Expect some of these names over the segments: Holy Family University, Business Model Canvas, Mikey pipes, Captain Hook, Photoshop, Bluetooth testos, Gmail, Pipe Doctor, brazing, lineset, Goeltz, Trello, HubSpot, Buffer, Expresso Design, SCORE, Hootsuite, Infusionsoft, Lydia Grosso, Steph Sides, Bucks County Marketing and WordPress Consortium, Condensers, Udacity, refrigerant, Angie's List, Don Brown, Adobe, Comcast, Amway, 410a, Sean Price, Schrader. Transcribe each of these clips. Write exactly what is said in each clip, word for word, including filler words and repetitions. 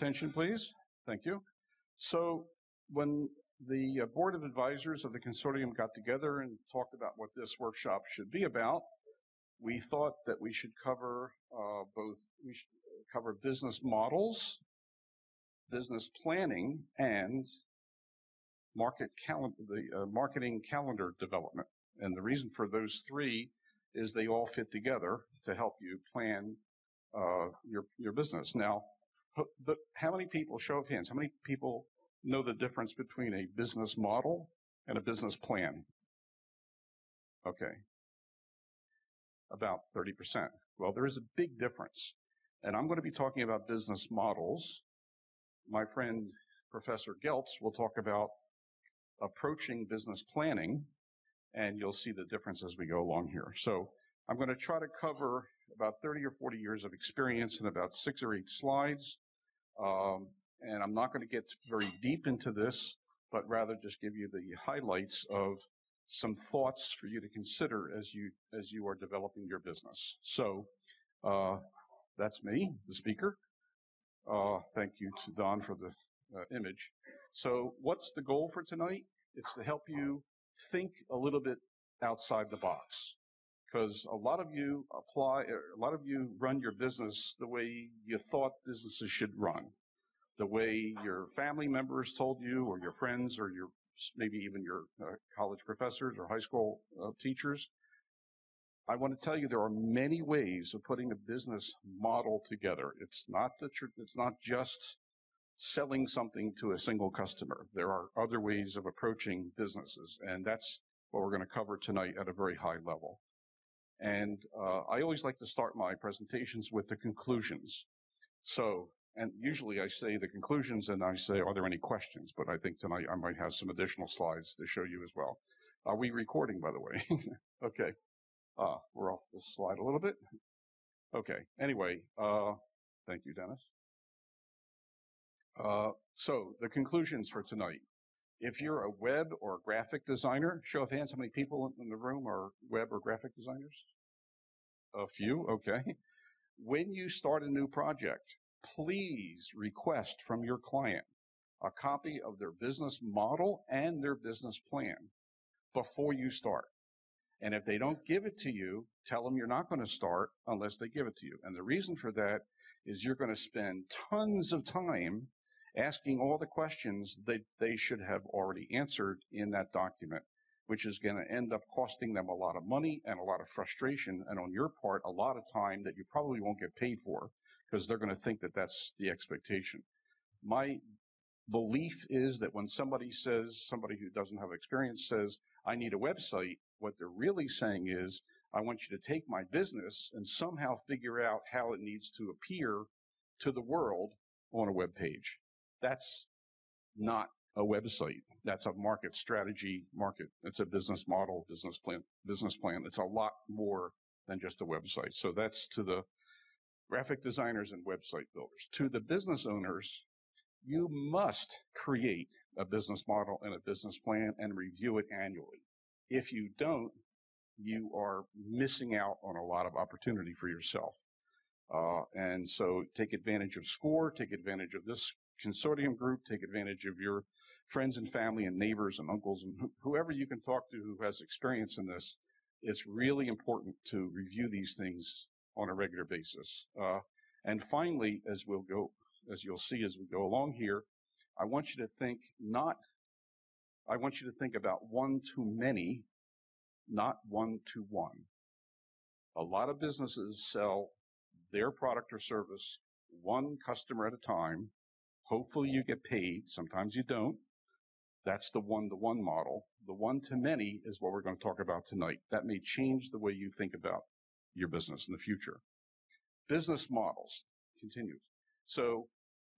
attention, please. Thank you. So when the board of advisors of the consortium got together and talked about what this workshop should be about, we thought that we should cover uh, both, we should cover business models, business planning, and market cal- the uh, marketing calendar development. And the reason for those three is they all fit together to help you plan uh, your your business. Now, the, how many people, show of hands, how many people know the difference between a business model and a business plan? Okay. About thirty percent. Well, there is a big difference. And I'm going to be talking about business models. My friend, Professor Goeltz, will talk about approaching business planning, and you'll see the difference as we go along here. So I'm going to try to cover about thirty or forty years of experience in about six or eight slides. Um, and I'm not going to get very deep into this, but rather just give you the highlights of some thoughts for you to consider as you as you are developing your business. So uh, that's me, the speaker. Uh, thank you to Don for the uh, image. So what's the goal for tonight? It's to help you think a little bit outside the box, because a lot of you apply, or a lot of you run your business the way you thought businesses should run, the way your family members told you, or your friends, or your maybe even your uh, college professors or high school uh, teachers. I want to tell you there are many ways of putting a business model together. It's not the tr- it's not just selling something to a single customer. There are other ways of approaching businesses, and that's what we're going to cover tonight at a very high level. And uh, I always like to start my presentations with the conclusions. So, and usually I say the conclusions and I say, are there any questions? But I think tonight I might have some additional slides to show you as well. Are we recording, by the way? Okay. Uh, we're off this slide a little bit. Okay. Anyway, uh, thank you, Dennis. Uh, so the conclusions for tonight. If you're a web or a graphic designer, show of hands, how many people in the room are web or graphic designers? A few. Okay. When you start a new project, please request from your client a copy of their business model and their business plan before you start. And if they don't give it to you, tell them you're not going to start unless they give it to you. And the reason for that is you're going to spend tons of time asking all the questions that they should have already answered in that document, which is going to end up costing them a lot of money and a lot of frustration, and on your part, a lot of time that you probably won't get paid for, because they're going to think that that's the expectation. My belief is that when somebody says, somebody who doesn't have experience says, I need a website, what they're really saying is, I want you to take my business and somehow figure out how it needs to appear to the world on a web page. That's not a website. That's a market strategy market. It's a business model, business plan, business plan. It's a lot more than just a website. So that's to the graphic designers and website builders. To the business owners, you must create a business model and a business plan and review it annually. If you don't, you are missing out on a lot of opportunity for yourself. Uh, and so take advantage of SCORE, take advantage of this consortium group, take advantage of your friends and family and neighbors and uncles and wh- whoever you can talk to who has experience in this. It's really important to review these things on a regular basis. Uh, and finally, as we'll go, as you'll see as we go along here, I want you to think not, I want you to think about one to many, not one to one. A lot of businesses sell their product or service one customer at a time. Hopefully you get paid. Sometimes you don't. That's the one-to-one model. The one-to-many is what we're going to talk about tonight. That may change the way you think about your business in the future. Business models. Continues. So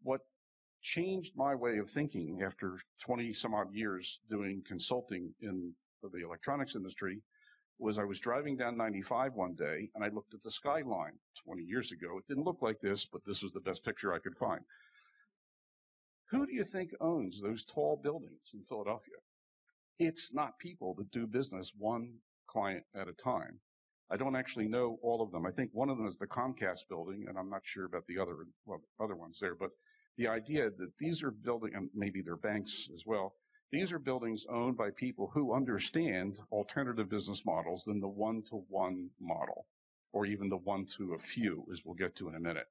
what changed my way of thinking after twenty-some-odd years doing consulting in the electronics industry was I was driving down ninety-five one day, and I looked at the skyline twenty years ago. It didn't look like this, but this was the best picture I could find. Who do you think owns those tall buildings in Philadelphia? It's not people that do business one client at a time. I don't actually know all of them. I think one of them is the Comcast building, and I'm not sure about the other well, other ones there. But the idea that these are building, and maybe they're banks as well, these are buildings owned by people who understand alternative business models than the one-to-one model, or even the one-to-a-few, as we'll get to in a minute.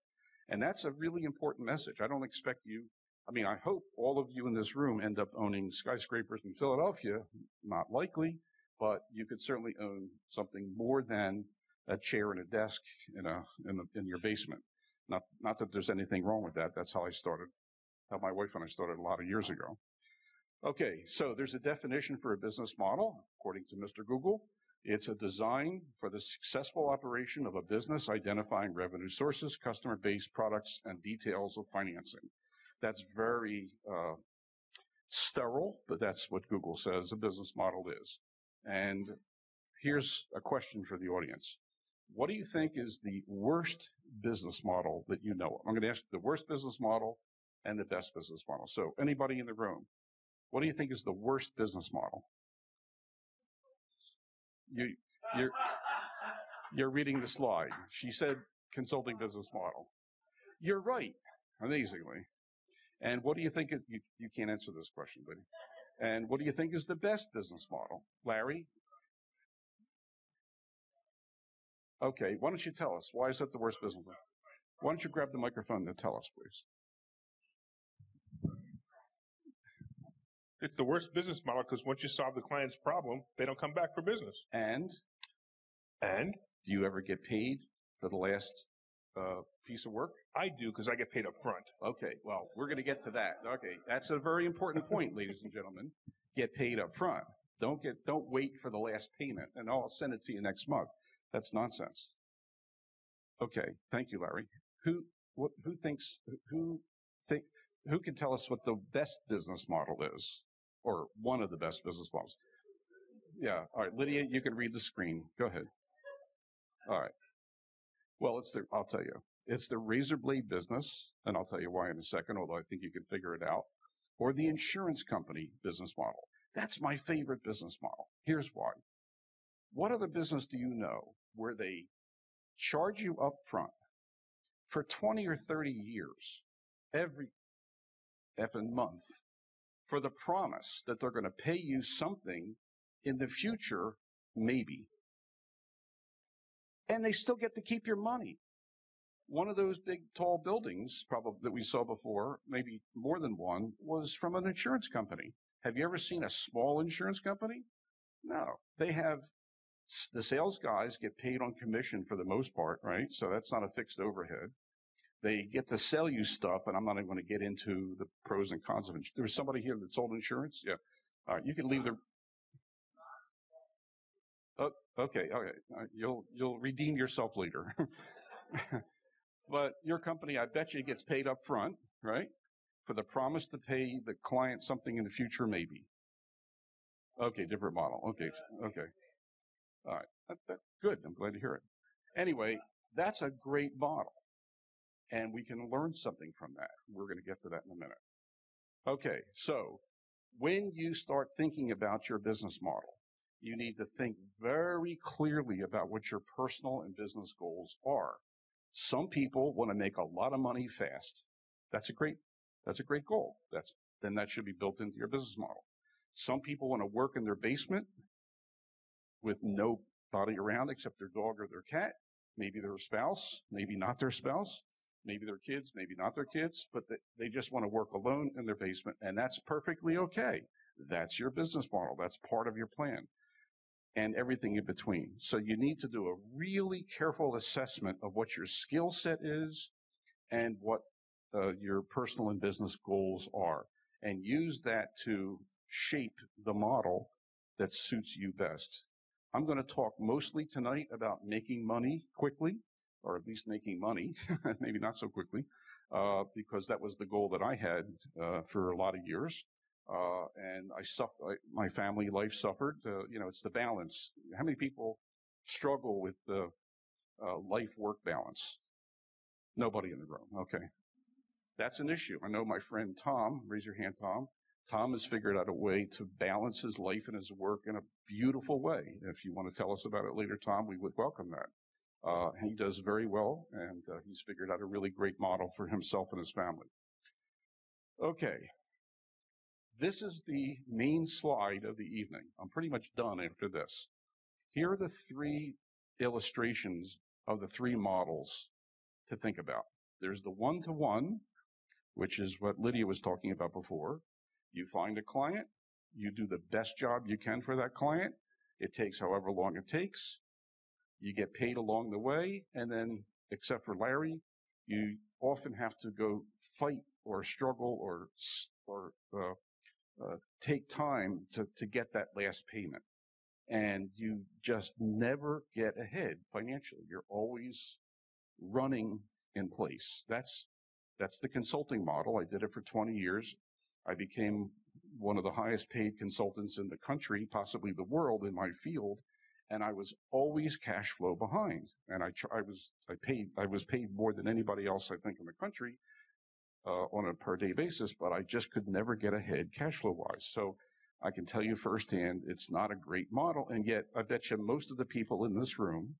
And that's a really important message. I don't expect you, I mean, I hope all of you in this room end up owning skyscrapers in Philadelphia, not likely, but you could certainly own something more than a chair and a desk in a, in, a, in your basement. Not, not that there's anything wrong with that. That's how I started, how my wife and I started a lot of years ago. Okay, so there's a definition for a business model, according to Mister Google. It's a design for the successful operation of a business, identifying revenue sources, customer base, products, and details of financing. That's very uh, sterile, but that's what Google says a business model is. And here's a question for the audience. What do you think is the worst business model that you know of? I'm going to ask the worst business model and the best business model. So anybody in the room? What do you think is the worst business model? You, you're, you're reading the slide. She said consulting business model. You're right, amazingly. And what do you think is, you, you can't answer this question, buddy. And what do you think is the best business model? Larry? Okay, why don't you tell us? Why is that the worst business model? Why don't you grab the microphone and tell us, please? It's the worst business model because once you solve the client's problem, they don't come back for business. And? And? Do you ever get paid for the last uh, piece of work? I do, because I get paid up front. Okay, well, we're going to get to that. Okay, that's a very important point, ladies and gentlemen. Get paid up front. Don't, get, don't wait for the last payment, and I'll send it to you next month. That's nonsense. Okay, thank you, Larry. Who, what, who thinks, who, think, who can tell us what the best business model is? Or one of the best business models. Yeah, all right, Lydia, you can read the screen. Go ahead. All right. Well, it's the, I'll tell you. It's the razor blade business, and I'll tell you why in a second, although I think you can figure it out, or the insurance company business model. That's my favorite business model. Here's why. What other business do you know where they charge you up front for twenty or thirty years, every effing month, for the promise that they're going to pay you something in the future, maybe. And they still get to keep your money. One of those big, tall buildings probably that we saw before, maybe more than one, was from an insurance company. Have you ever seen a small insurance company? No. They have, the sales guys get paid on commission for the most part, right? So that's not a fixed overhead. They get to sell you stuff, and I'm not even going to get into the pros and cons of insurance. There was somebody here that sold insurance? Yeah. All right, you can leave the... Oh, okay, okay. Right, you'll, you'll redeem yourself later. But your company, I bet you, gets paid up front, right, for the promise to pay the client something in the future, maybe. Okay, different model. Okay, okay. All right, that, that, good. I'm glad to hear it. Anyway, that's a great model. And we can learn something from that. We're going to get to that in a minute. Okay, so when you start thinking about your business model, you need to think very clearly about what your personal and business goals are. Some people want to make a lot of money fast. That's a great, that's a great goal. That's, then that should be built into your business model. Some people want to work in their basement with nobody around except their dog or their cat, maybe their spouse, maybe not their spouse. Maybe their kids, maybe not their kids, but they just want to work alone in their basement, and that's perfectly okay. That's your business model. That's part of your plan, and everything in between. So you need to do a really careful assessment of what your skill set is and what uh, your personal and business goals are, and use that to shape the model that suits you best. I'm going to talk mostly tonight about making money quickly, or at least making money, maybe not so quickly, uh, because that was the goal that I had uh, for a lot of years. Uh, and I suffered, my family life suffered. Uh, you know, it's the balance. How many people struggle with the uh, life-work balance? Nobody in the room. Okay. That's an issue. I know my friend Tom, raise your hand, Tom. Tom has figured out a way to balance his life and his work in a beautiful way. If you want to tell us about it later, Tom, we would welcome that. Uh, he does very well, and uh, he's figured out a really great model for himself and his family. Okay, this is the main slide of the evening. I'm pretty much done after this. Here are the three illustrations of the three models to think about. There's the one-to-one, which is what Lydia was talking about before. You find a client, you do the best job you can for that client. It takes however long it takes. You get paid along the way, and then, except for Larry, you often have to go fight or struggle or or uh, uh, take time to, to get that last payment. And you just never get ahead financially. You're always running in place. That's, that's the consulting model. I did it for twenty years. I became one of the highest paid consultants in the country, possibly the world, in my field. And I was always cash flow behind. And I, I was, I paid, I was paid more than anybody else, I think, in the country, uh, on a per day basis, but I just could never get ahead cash flow wise. So I can tell you firsthand, it's not a great model. And yet I bet you most of the people in this room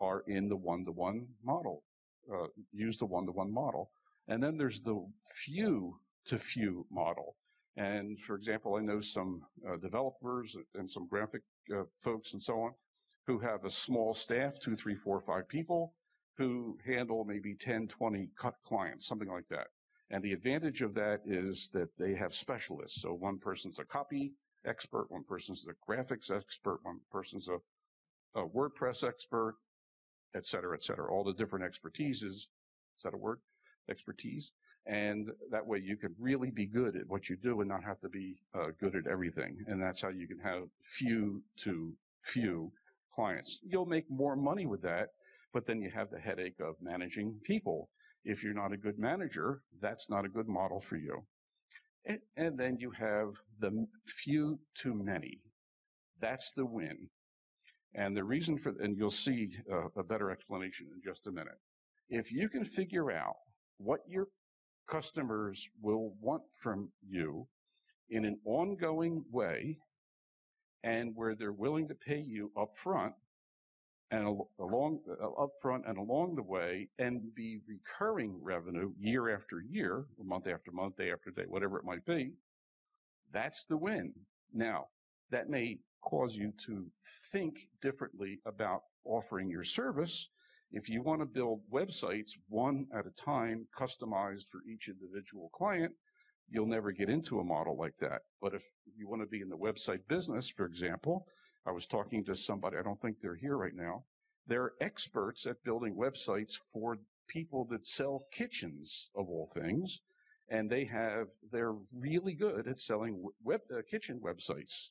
are in the one-to-one model, uh, use the one-to-one model. And then there's the few to few model. And for example, I know some uh, developers and some graphic uh, folks and so on who have a small staff, two, three, four, five people, who handle maybe ten, twenty cut clients, something like that. And the advantage of that is that they have specialists. So one person's a copy expert, one person's a graphics expert, one person's a, a WordPress expert, et cetera, et cetera. All the different expertises, is that a word? Expertise. And that way you can really be good at what you do and not have to be uh, good at everything. And that's how you can have few to few clients. You'll make more money with that, but then you have the headache of managing people. If you're not a good manager, that's not a good model for you. And, and then you have the few to many. That's the win. And the reason for, and you'll see uh, a better explanation in just a minute. If you can figure out what your customers will want from you in an ongoing way and where they're willing to pay you up front and along up front and along the way and be recurring revenue year after year, month after month, day after day, whatever it might be, that's the win. Now, that may cause you to think differently about offering your service. If you want to build websites one at a time, customized for each individual client, you'll never get into a model like that. But if you want to be in the website business, for example, I was talking to somebody, I don't think they're here right now, they're experts at building websites for people that sell kitchens, of all things, and they have, they're really good at selling web, uh, kitchen websites.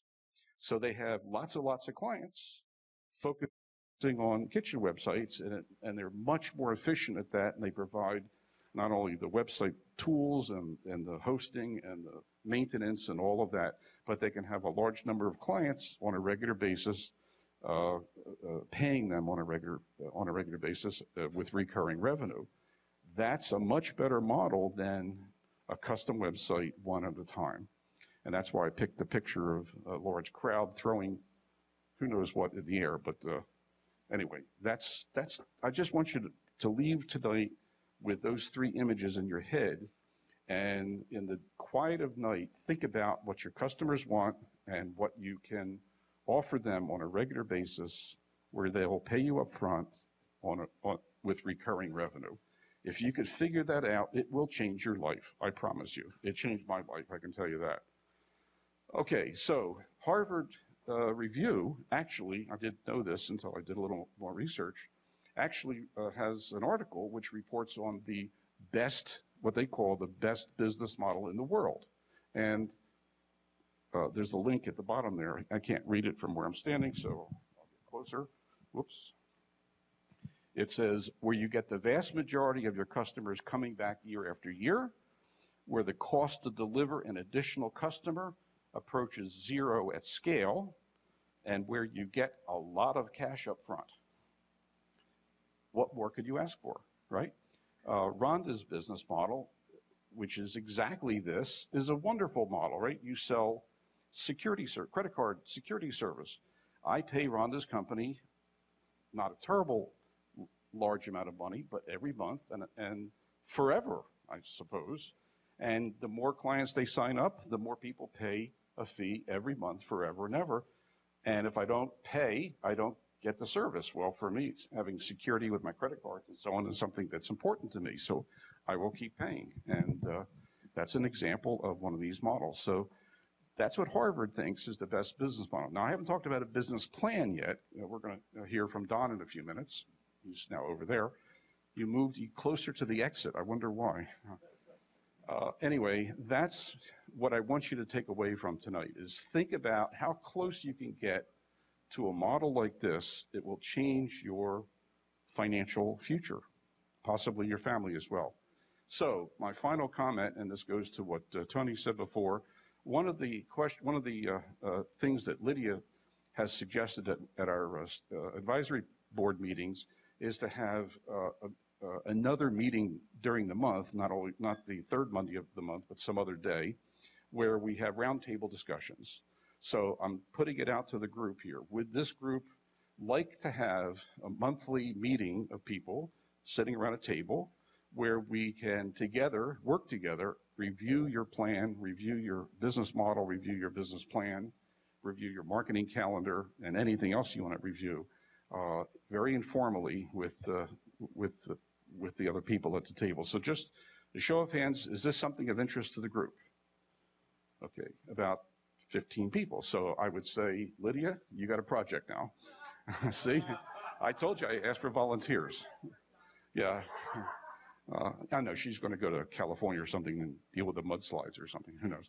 So they have lots and lots of clients focused on kitchen websites, and, it, and they're much more efficient at that, and they provide not only the website tools and, and the hosting and the maintenance and all of that, but they can have a large number of clients on a regular basis, uh, uh, paying them on a regular, uh, on a regular basis uh, with recurring revenue. That's a much better model than a custom website one at a time. And that's why I picked the picture of a large crowd throwing who knows what in the air, but uh, Anyway, that's, that's, I just want you to, to leave tonight with those three images in your head, and in the quiet of night, think about what your customers want and what you can offer them on a regular basis where they'll pay you up front on a, on, with recurring revenue. If you could figure that out, it will change your life, I promise you. It changed my life, I can tell you that. Okay, so Harvard Uh, review, actually, I didn't know this until I did a little more research, actually uh, has an article which reports on the best, what they call the best business model in the world. And uh, there's a link at the bottom there. I can't read it from where I'm standing, so I'll get closer. Whoops. It says, where you get the vast majority of your customers coming back year after year, where the cost to deliver an additional customer approaches zero at scale, and where you get a lot of cash up front. What more could you ask for, right? Uh, Rhonda's business model, which is exactly this, is a wonderful model, right? You sell security ser- credit card security service. I pay Rhonda's company not a terrible large amount of money, but every month and, and forever, I suppose. And the more clients they sign up, the more people pay a fee every month forever and ever. And if I don't pay, I don't get the service. Well, for me, having security with my credit cards and so on is something that's important to me. So I will keep paying. And uh, that's an example of one of these models. So that's what Harvard thinks is the best business model. Now, I haven't talked about a business plan yet. We're going to hear from Don in a few minutes. He's now over there. You moved you closer to the exit. I wonder why. Uh, anyway, that's what I want you to take away from tonight, is think about how close you can get to a model like this. It will change your financial future, possibly your family as well. So my final comment, and this goes to what uh, Tony said before, one of the, question, one of the uh, uh, things that Lydia has suggested at, at our uh, uh, advisory board meetings is to have uh, a, uh, another meeting during the month, not, only, not the third Monday of the month, but some other day, where we have roundtable discussions. So I'm putting it out to the group here. Would this group like to have a monthly meeting of people sitting around a table where we can together, work together, review your plan, review your business model, review your business plan, review your marketing calendar, and anything else you want to review, uh, very informally with, uh, with, the, with the other people at the table. So just a show of hands, is this something of interest to the group? Okay, about fifteen people. So I would say, Lydia, you got a project now. See, I told you I asked for volunteers. Yeah. Uh, I know she's going to go to California or something and deal with the mudslides or something. Who knows?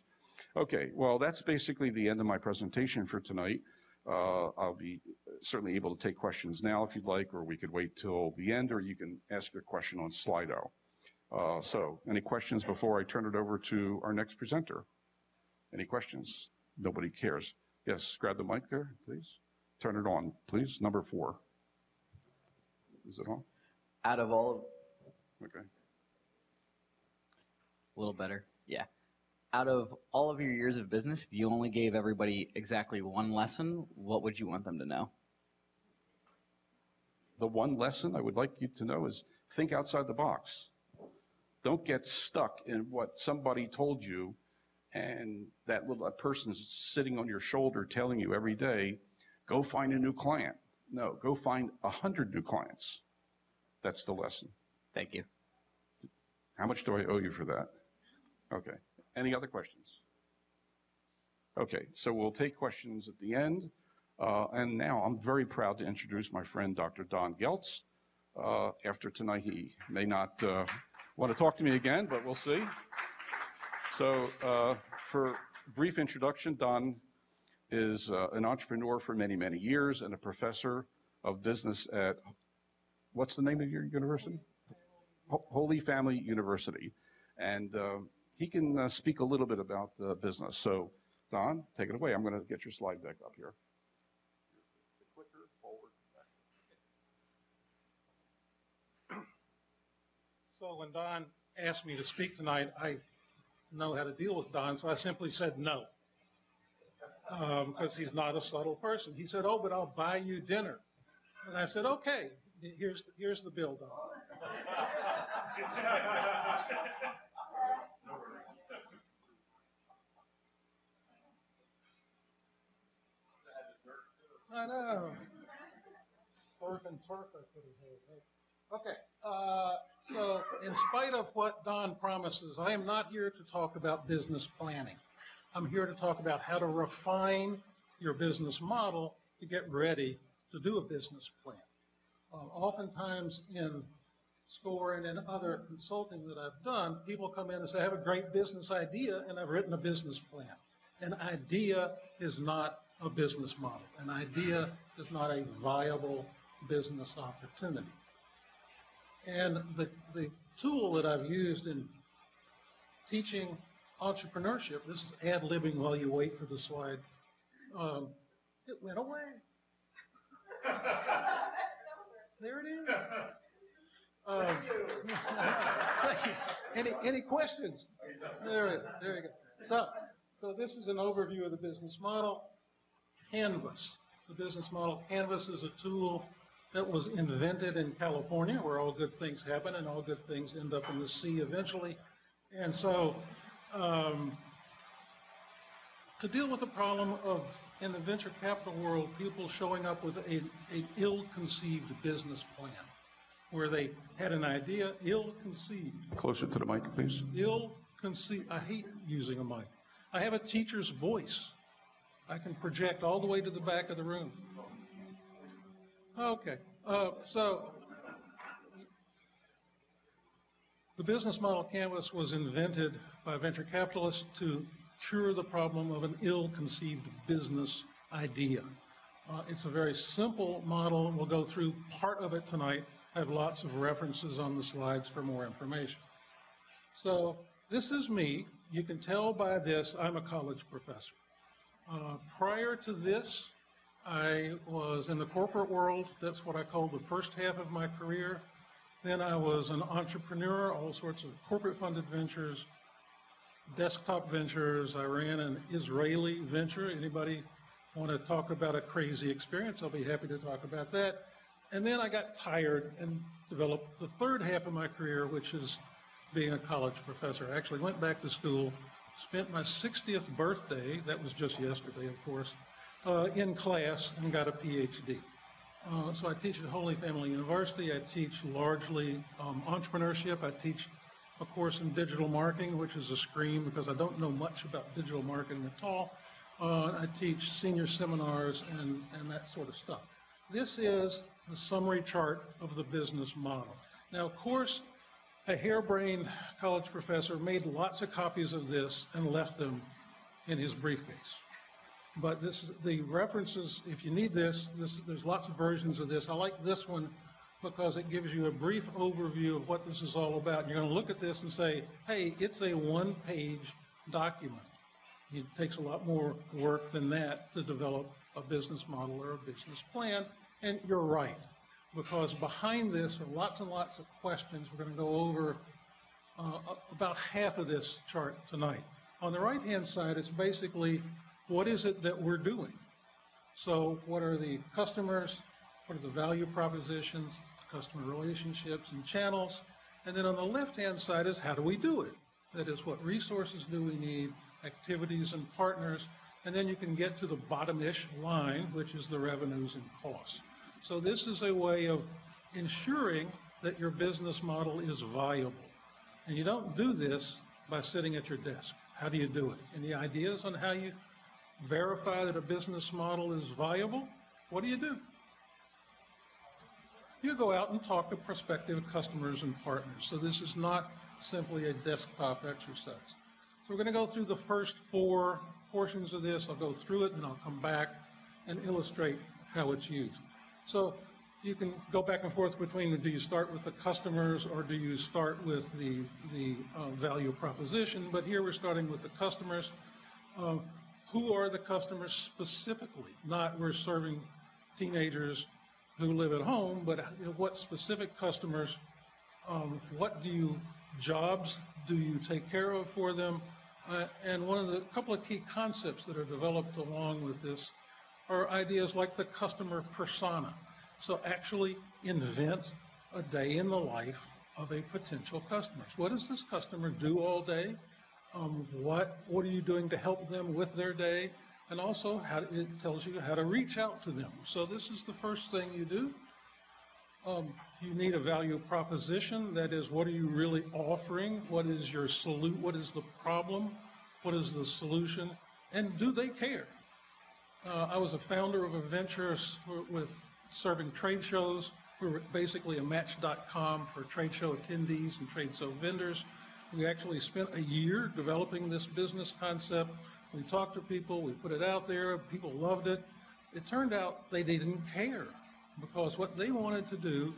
Okay, well, that's basically the end of my presentation for tonight. Uh, I'll be certainly able to take questions now if you'd like, or we could wait till the end, or you can ask your question on Slido. Uh, so, any questions before I turn it over to our next presenter? Any questions? Nobody cares. Yes, grab the mic there, please. Turn it on, please. Number four. Is it on? Out of all of Okay. A little better, yeah. Out of all of your years of business, if you only gave everybody exactly one lesson, what would you want them to know? The one lesson I would like you to know is think outside the box. Don't get stuck in what somebody told you and that little that person's sitting on your shoulder telling you every day, go find a new client. No, go find a hundred new clients. That's the lesson. Thank you. How much do I owe you for that? Okay. Any other questions? Okay, so we'll take questions at the end. Uh, and now I'm very proud to introduce my friend, Doctor Don Goeltz. Uh, after tonight, he may not uh, want to talk to me again, but we'll see. So uh, for brief introduction, Don is uh, an entrepreneur for many, many years and a professor of business at, what's the name of your university? Holy Family University, and uh, he can uh, speak a little bit about uh, business. So, Don, take it away. I'm going to get your slide deck up here. The clicker forward. Okay. So when Don asked me to speak tonight, I know how to deal with Don, so I simply said no, because um, he's not a subtle person. He said, "Oh, but I'll buy you dinner," and I said, "Okay. Here's the, here's the bill, Don." I know. Surf and turf, I could have had. Okay. Uh, so, in spite of what Don promises, I am not here to talk about business planning. I'm here to talk about how to refine your business model to get ready to do a business plan. Uh, oftentimes in SCORE and in other consulting that I've done, people come in and say, I have a great business idea, and I've written a business plan. An idea is not a business model. An idea is not a viable business opportunity. And the, the tool that I've used in teaching entrepreneurship, this is ad-libbing while you wait for the slide, um, it went away. There it is. Um, thank you. Any any questions? There it is. There you go. So so this is an overview of the business model canvas. The business model canvas is a tool that was invented in California, where all good things happen and all good things end up in the sea eventually. And so um, to deal with the problem of, in the venture capital world, people showing up with a, a ill-conceived business plan, where they had an idea, ill-conceived. Closer to the mic, please. Ill-conceived. I hate using a mic. I have a teacher's voice. I can project all the way to the back of the room. Okay, uh, so the Business Model Canvas was invented by venture capitalists to cure the problem of an ill-conceived business idea. Uh, it's a very simple model, and we'll go through part of it tonight. I have lots of references on the slides for more information. So this is me. You can tell by this I'm a college professor. Uh, prior to this, I was in the corporate world. That's what I call the first half of my career. Then I was an entrepreneur, all sorts of corporate-funded ventures, desktop ventures. I ran an Israeli venture. Anybody want to talk about a crazy experience? I'll be happy to talk about that. And then I got tired and developed the third half of my career, which is being a college professor. I actually went back to school, spent my sixtieth birthday, that was just yesterday, of course, uh, in class and got a PhD. Uh, so I teach at Holy Family University. I teach largely um, entrepreneurship. I teach a course in digital marketing, which is a scream because I don't know much about digital marketing at all. Uh, I teach senior seminars and, and that sort of stuff. This is the summary chart of the business model. Now, of course, a harebrained college professor made lots of copies of this and left them in his briefcase. But this, the references, if you need this, this, there's lots of versions of this. I like this one because it gives you a brief overview of what this is all about. You're going to look at this and say, hey, it's a one-page document. It takes a lot more work than that to develop a business model or a business plan, and you're right, because behind this are lots and lots of questions. We're going to go over uh, about half of this chart tonight. On the right-hand side, it's basically what is it that we're doing? So what are the customers, what are the value propositions, customer relationships and channels, and then on the left-hand side is how do we do it? That is, what resources do we need, activities and partners, and then you can get to the bottom-ish line, which is the revenues and costs. So this is a way of ensuring that your business model is viable. And you don't do this by sitting at your desk. How do you do it? Any ideas on how you verify that a business model is viable? What do you do? You go out and talk to prospective customers and partners. So this is not simply a desktop exercise. So we're going to go through the first four portions of this. I'll go through it and I'll come back and illustrate how it's used. So you can go back and forth between, do you start with the customers or do you start with the, the uh, value proposition? But here we're starting with the customers. Uh, who are the customers specifically? Not we're serving teenagers who live at home, but what specific customers, um, what do you, jobs do you take care of for them? Uh, and one of the couple of key concepts that are developed along with this are ideas like the customer persona. So actually invent a day in the life of a potential customer. What does this customer do all day? Um, what, what are you doing to help them with their day? And also how it tells you how to reach out to them. So this is the first thing you do. Um, you need a value proposition. That is, what are you really offering? What is your solution? What is the problem? What is the solution? And do they care? Uh, I was a founder of a venture with serving trade shows. We were basically a match dot com for trade show attendees and trade show vendors. We actually spent a year developing this business concept. We talked to people, we put it out there, people loved it. It turned out they didn't care, because what they wanted to do,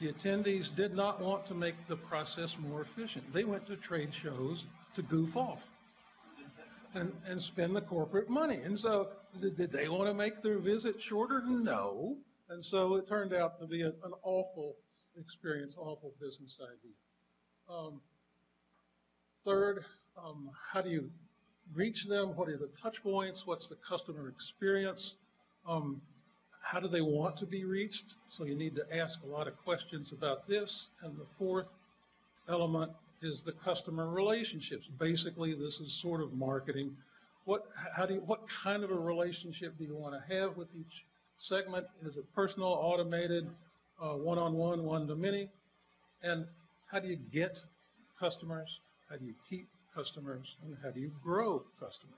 the attendees did not want to make the process more efficient. They went to trade shows to goof off and, and spend the corporate money. And so did, did they want to make their visit shorter? No. And so it turned out to be a, an awful experience, awful business idea. Um, third, um, how do you reach them? What are the touch points? What's the customer experience? Um, How do they want to be reached? So you need to ask a lot of questions about this. And the fourth element is the customer relationships. Basically, this is sort of marketing. What, how do you, what kind of a relationship do you want to have with each segment? Is it personal, automated, uh, one-on-one, one-to-many? And how do you get customers? How do you keep customers? And how do you grow customers?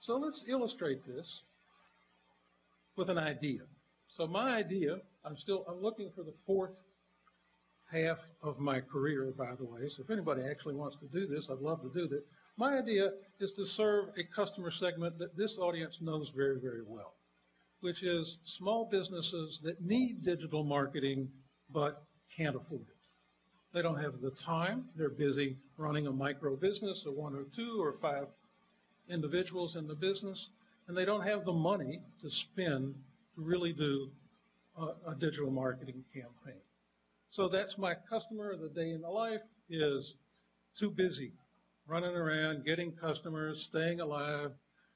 So let's illustrate this with an idea. So my idea, I'm still I'm looking for the fourth half of my career, by the way. So if anybody actually wants to do this, I'd love to do that. My idea is to serve a customer segment that this audience knows very, very well, which is small businesses that need digital marketing but can't afford it. They don't have the time. They're busy running a micro business, or one or two or five individuals in the business, and they don't have the money to spend to really do a, a digital marketing campaign. So that's my customer. The day in the life is too busy running around, getting customers, staying alive.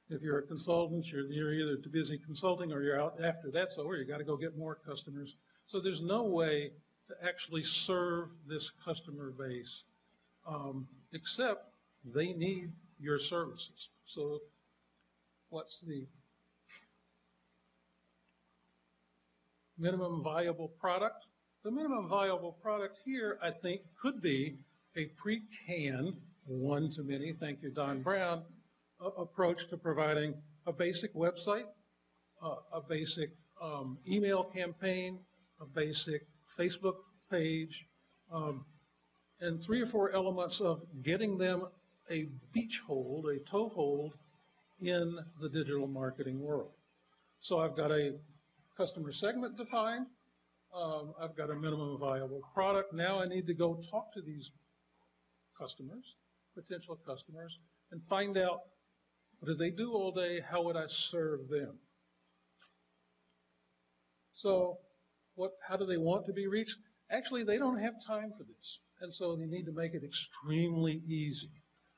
If you're a consultant, you're, you're either too busy consulting or you're out after that's over. You got to go get more customers. So there's no way to actually serve this customer base, um, except they need your services. So what's the minimum viable product? The minimum viable product here, I think, could be a pre-canned one-to-many, thank you, Don Brown, uh, approach to providing a basic website, uh, a basic um, email campaign, a basic Facebook page, um, and three or four elements of getting them a beachhold, a toehold in the digital marketing world. So I've got a customer segment defined. Um, I've got a minimum viable product. Now I need to go talk to these customers, potential customers, and find out what do they do all day, how would I serve them. So what, how do they want to be reached? Actually, they don't have time for this, and so they need to make it extremely easy.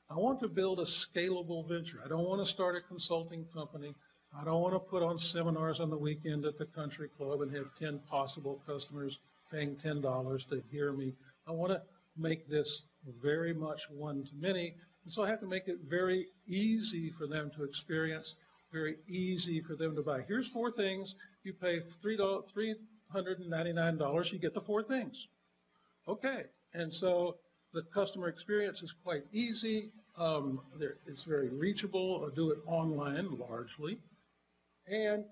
I want to build a scalable venture. I don't want to start a consulting company. I don't want to put on seminars on the weekend at the country club and have ten possible customers paying ten dollars to hear me. I want to make this very much one-to-many, and so I have to make it very easy for them to experience, very easy for them to buy. Here's four things. You pay three hundred ninety-nine dollars, you get the four things. Okay, and so the customer experience is quite easy. Um, there, it's very reachable. I do it online largely. And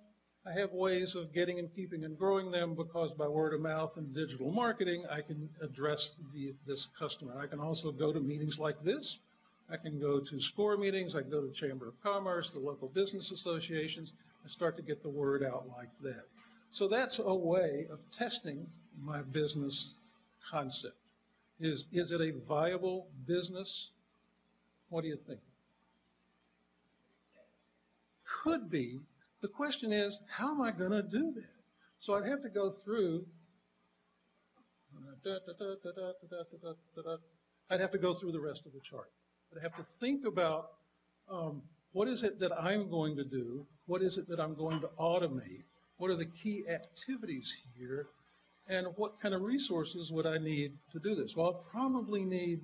I have ways of getting and keeping and growing them because by word of mouth and digital marketing, I can address the, this customer. I can also go to meetings like this. I can go to SCORE meetings. I can go to the Chamber of Commerce, the local business associations, and start to get the word out like that. So that's a way of testing my business concept. Is, is it a viable business? What do you think? Could be. The question is, how am I going to do that? So I'd have to go through, I'd have to go through the rest of the chart. I'd have to think about um, what is it that I'm going to do? What is it that I'm going to automate? What are the key activities here? And what kind of resources would I need to do this? Well, I'll probably need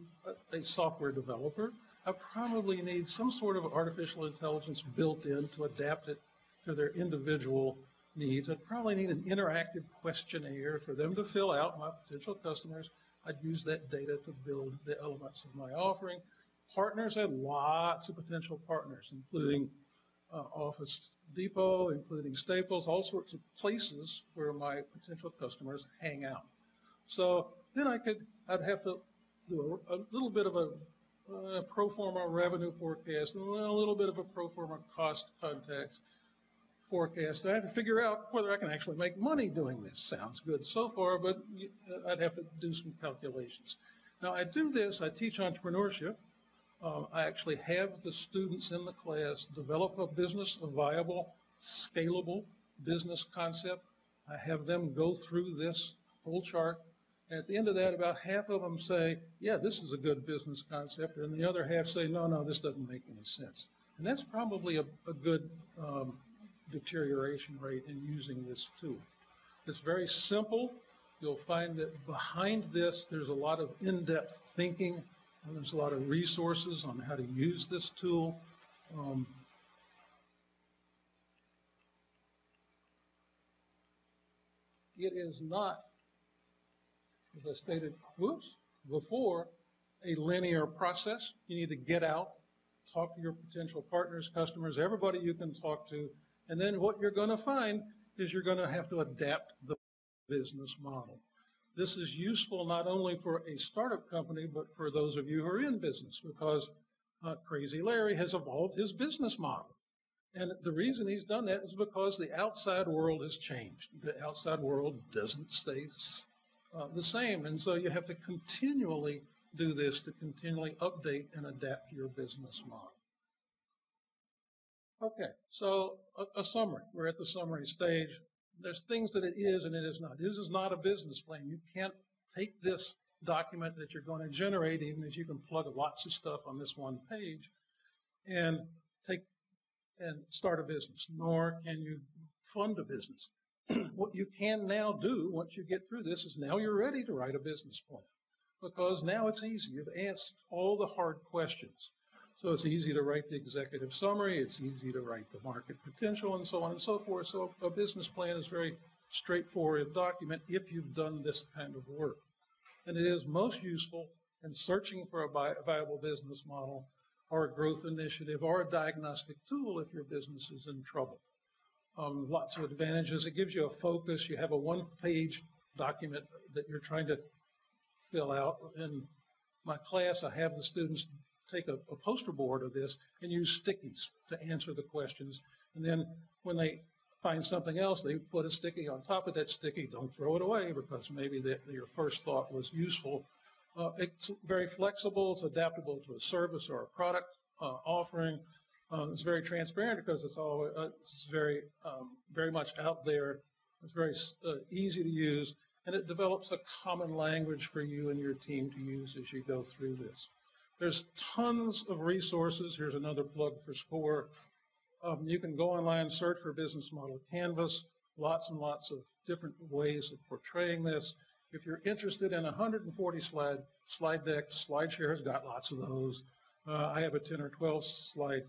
a, a software developer. I probably need some sort of artificial intelligence built in to adapt it to their individual needs. I'd probably need an interactive questionnaire for them to fill out, my potential customers. I'd use that data to build the elements of my offering. Partners, I had lots of potential partners, including Uh, Office Depot, including Staples, all sorts of places where my potential customers hang out. So then I could, I'd have to do a, a little bit of a uh, pro forma revenue forecast and a little bit of a pro forma cost context forecast. I have to figure out whether I can actually make money doing this. Sounds good so far, but I'd have to do some calculations. Now I do this, I teach entrepreneurship. Um, I actually have the students in the class develop a business, a viable, scalable business concept. I have them go through this whole chart. And at the end of that, about half of them say, yeah, this is a good business concept. And the other half say, no, no, this doesn't make any sense. And that's probably a, a good um, deterioration rate in using this tool. It's very simple. You'll find that behind this, there's a lot of in-depth thinking And there's a lot of resources on how to use this tool. Um, it is not, as I stated, whoops, before, a linear process. You need to get out, talk to your potential partners, customers, everybody you can talk to, and then what you're going to find is you're going to have to adapt the business model. This is useful not only for a startup company, but for those of you who are in business, because uh, Crazy Larry has evolved his business model. And the reason he's done that is because the outside world has changed. The outside world doesn't stay uh, the same, and so you have to continually do this to continually update and adapt your business model. Okay, so a, a summary. We're at the summary stage. There's things that it is and it is not. This is not a business plan. You can't take this document that you're going to generate, even if you can plug lots of stuff on this one page, and take and start a business, nor can you fund a business. What you can now do once you get through this is now you're ready to write a business plan, because now it's easy. You've asked all the hard questions. So it's easy to write the executive summary, it's easy to write the market potential, and so on and so forth. So a business plan is a very straightforward document if you've done this kind of work. And it is most useful in searching for a viable business model or a growth initiative or a diagnostic tool if your business is in trouble. Um, lots of advantages. It gives you a focus. You have a one-page document that you're trying to fill out. In my class, I have the students take a, a poster board of this and use stickies to answer the questions. And then when they find something else, they put a sticky on top of that sticky. Don't throw it away, because maybe that your first thought was useful. Uh, it's very flexible. It's adaptable to a service or a product uh, offering. Um, it's very transparent because it's all uh, it's very um, very much out there. It's very uh, easy to use, and it develops a common language for you and your team to use as you go through this. There's tons of resources. Here's another plug for SCORE. Um, you can go online, search for Business Model Canvas, lots and lots of different ways of portraying this. If you're interested in one hundred forty slide slide decks, SlideShare has got lots of those. Uh, I have a ten or twelve slide,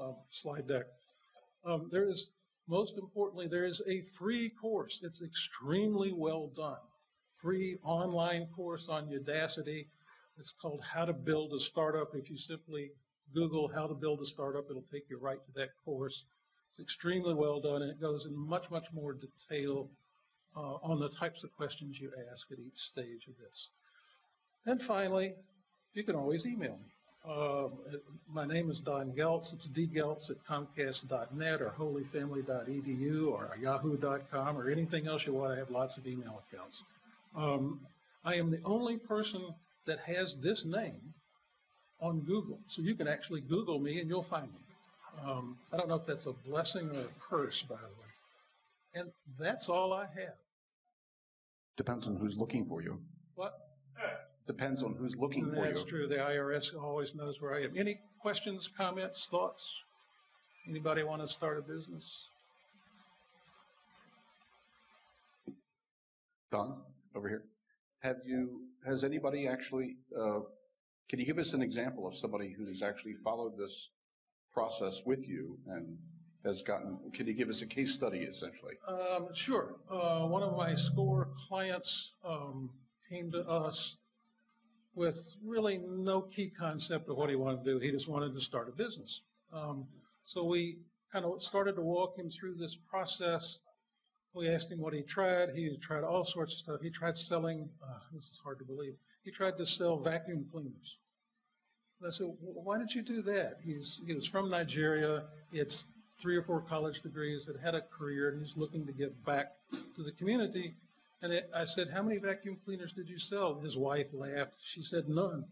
uh, slide deck. Um, there is, most importantly, there is a free course. It's extremely well done. Free online course on Udacity. It's called How to Build a Startup. If you simply Google How to Build a Startup, it'll take you right to that course. It's extremely well done, and it goes in much, much more detail uh, on the types of questions you ask at each stage of this. And finally, you can always email me. Uh, my name is Don Goeltz. It's d goeltz at comcast dot net or holy family dot e d u or yahoo dot com or anything else you want. I have lots of email accounts. Um, I am the only person that has this name on Google. So you can actually Google me and you'll find me. Um, I don't know if that's a blessing or a curse, by the way. And that's all I have. Depends on who's looking for you. What? Depends on who's looking for you. That's true. The I R S always knows where I am. Any questions, comments, thoughts? Anybody want to start a business? Don, over here. Have you, has anybody actually, uh, can you give us an example of somebody who's actually followed this process with you and has gotten, can you give us a case study, essentially? Um, sure. Uh, one of my SCORE clients um, came to us with really no key concept of what he wanted to do. He just wanted to start a business. Um, so we kind of started to walk him through this process. We asked him what he tried. He tried all sorts of stuff. He tried selling, uh, this is hard to believe, he tried to sell vacuum cleaners. And I said, well, why did you do that? He's, he was from Nigeria. He had three or four college degrees. Had had a career, and he's looking to give back to the community. And it, I said, how many vacuum cleaners did you sell? His wife laughed. She said, none.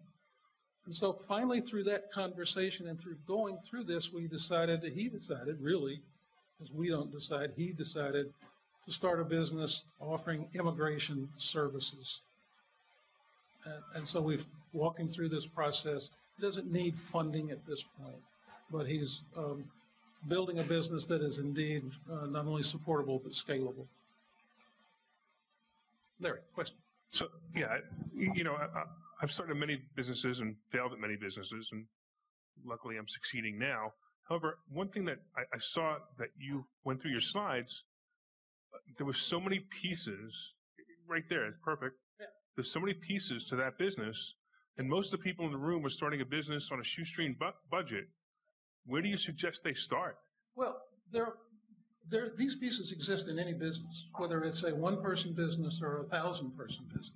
And so finally, through that conversation and through going through this, we decided that he decided, really, because we don't decide, he decided to start a business offering immigration services. And, and so we've walked him through this process. He doesn't need funding at this point, but he's um, building a business that is indeed uh, not only supportable, but scalable. Larry, question. So, yeah, you know, I, I've started many businesses and failed at many businesses, and luckily I'm succeeding now. However, one thing that I, I saw that you went through your slides, there were so many pieces right there. It's perfect. Yeah. There's so many pieces to that business, and most of the people in the room were starting a business on a shoestring bu budget. Where do you suggest they start? Well, there, there, these pieces exist in any business, whether it's a one-person business or a thousand-person business.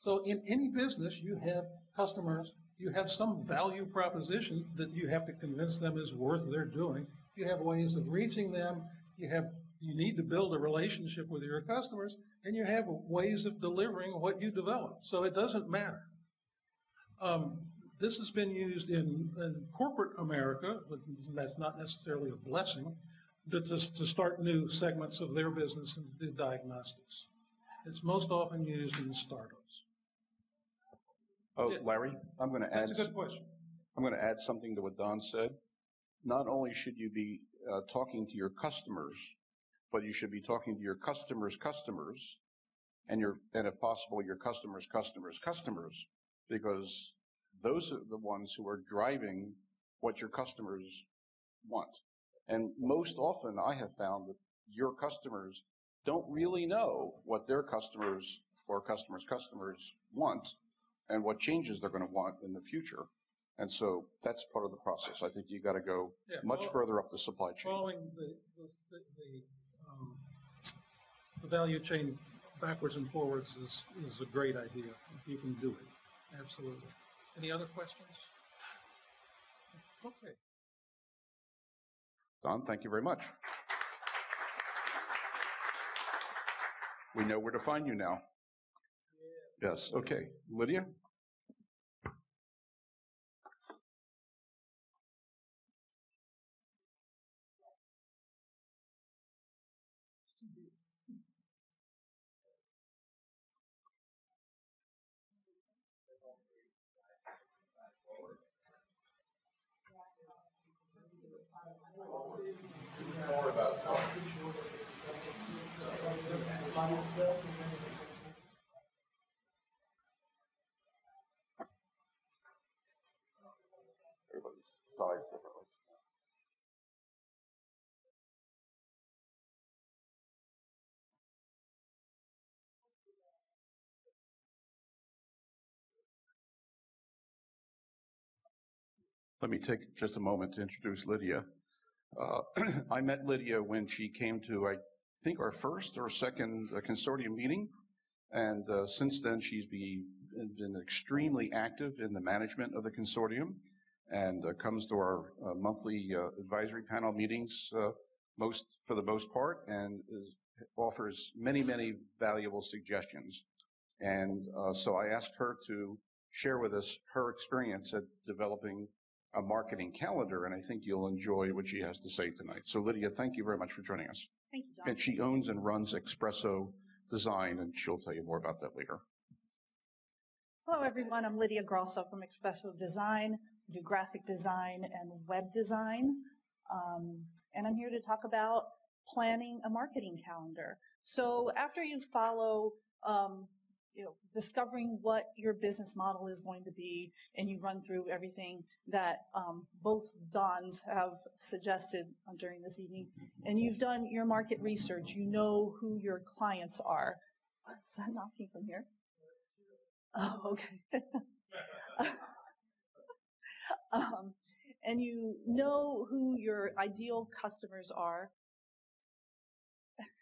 So in any business, you have customers, you have some value proposition that you have to convince them is worth their doing. You have ways of reaching them. You have you need to build a relationship with your customers, and you have ways of delivering what you develop. So it doesn't matter. Um, this has been used in, in corporate America, but that's not necessarily a blessing, to, to, to start new segments of their business and to do diagnostics. It's most often used in startups. Oh, Larry, I'm going to add. That's a good question. I'm going to add something to what Don said. Not only should you be uh, talking to your customers, but you should be talking to your customers' customers, and your and if possible, your customers' customers' customers, because those are the ones who are driving what your customers want. And most often, I have found that your customers don't really know what their customers or customers' customers want, and what changes they're going to want in the future. And so that's part of the process. I think you got to go yeah, much well, further up the supply chain. Following the, the, the, um, the value chain backwards and forwards is, is a great idea. You can do it. Absolutely. Any other questions? Okay. Don, thank you very much. We know where to find you now. Yes, okay. Lydia? Everybody's sized differently. Let me take just a moment to introduce Lydia. Uh, I met Lydia when she came to, I think, our first or second uh, consortium meeting. And uh, since then, she's be, been extremely active in the management of the consortium, and uh, comes to our uh, monthly uh, advisory panel meetings uh, most for the most part, and is, offers many, many valuable suggestions. And uh, so I asked her to share with us her experience at developing a marketing calendar, and I think you'll enjoy what she has to say tonight. So Lydia, thank you very much for joining us. Thank you, John. And she owns and runs Expresso Design, and she'll tell you more about that later. Hello, everyone. I'm Lydia Grosso from Expresso Design. I do graphic design and web design, um, and I'm here to talk about planning a marketing calendar. So after you follow um, you know, discovering what your business model is going to be, and you run through everything that um, both Dons have suggested during this evening, and you've done your market research, you know who your clients are. Is that knocking from here? Oh, okay. um, and you know who your ideal customers are.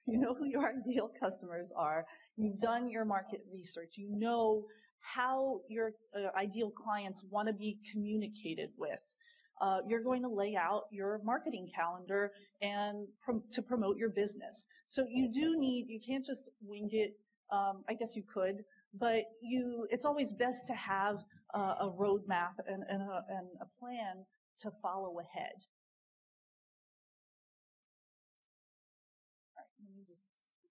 You know who your ideal customers are. You've done your market research. You know how your uh, ideal clients want to be communicated with. Uh, you're going to lay out your marketing calendar and prom to promote your business. So you do need, you can't just wing it. Um, I guess you could, but you, it's always best to have uh, a roadmap and, and, a, and a plan to follow ahead. Let me just speak.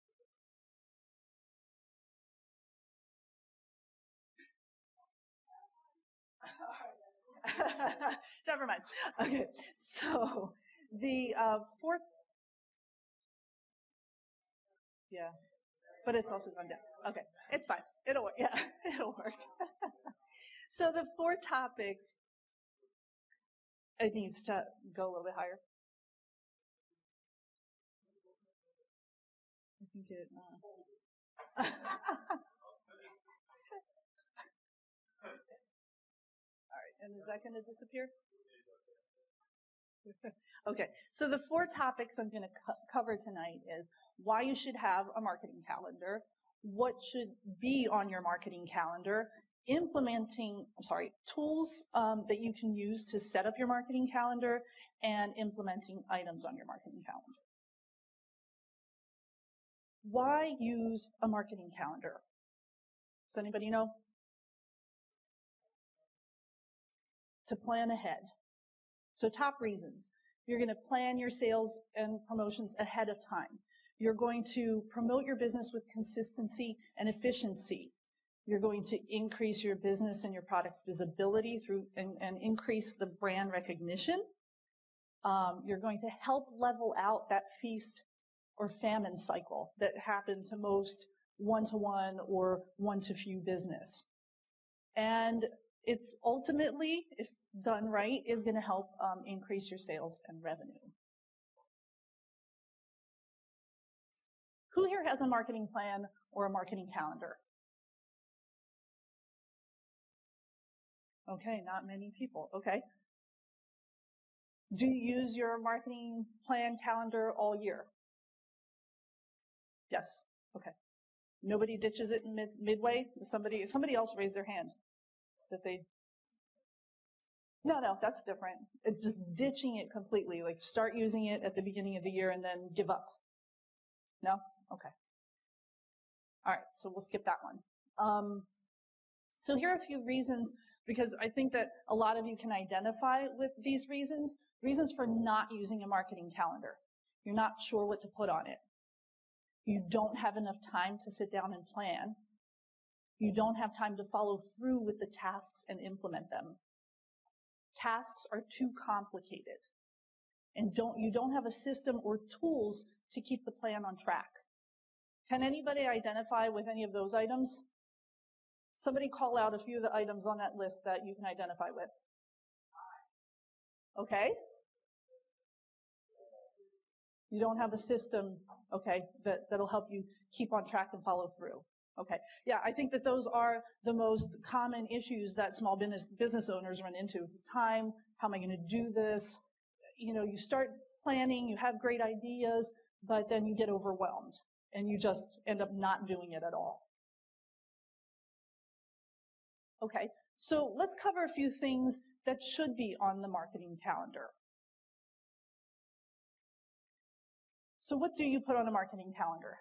Never mind. Okay, so the uh, fourth, yeah, but it's also gone down. Okay, it's fine. It'll work. Yeah, it'll work. So the four topics, it needs to go a little bit higher. I think it, uh, all right, and is that going to disappear? Okay, so the four topics I'm going to co cover tonight is why you should have a marketing calendar, what should be on your marketing calendar, implementing, I'm sorry, tools um, that you can use to set up your marketing calendar, and implementing items on your marketing calendar. Why use a marketing calendar? Does anybody know? To plan ahead. So top reasons. You're going to plan your sales and promotions ahead of time. You're going to promote your business with consistency and efficiency. You're going to increase your business and your product's visibility through and, and increase the brand recognition. Um, you're going to help level out that feast or famine cycle that happened to most one-to-one or one-to-few business. And it's ultimately, if done right, is going to help um, increase your sales and revenue. Who here has a marketing plan or a marketing calendar? Okay, not many people. Okay. Do you use your marketing plan calendar all year? Yes. Okay. Nobody ditches it in mid midway? Does somebody, somebody else raised their hand that they... No, no, that's different. It's just ditching it completely. Like start using it at the beginning of the year and then give up. No? Okay. All right. So we'll skip that one. Um, so here are a few reasons, because I think that a lot of you can identify with these reasons. Reasons for not using a marketing calendar. You're not sure what to put on it. You don't have enough time to sit down and plan. You don't have time to follow through with the tasks and implement them. Tasks are too complicated. And don't, you don't have a system or tools to keep the plan on track. Can anybody identify with any of those items? Somebody call out a few of the items on that list that you can identify with. Okay. You don't have a system, okay, that, that'll help you keep on track and follow through. Okay. Yeah, I think that those are the most common issues that small business, business owners run into. It's time. How am I going to do this? You know, you start planning, you have great ideas, but then you get overwhelmed and you just end up not doing it at all. Okay, so let's cover a few things that should be on the marketing calendar. So what do you put on a marketing calendar?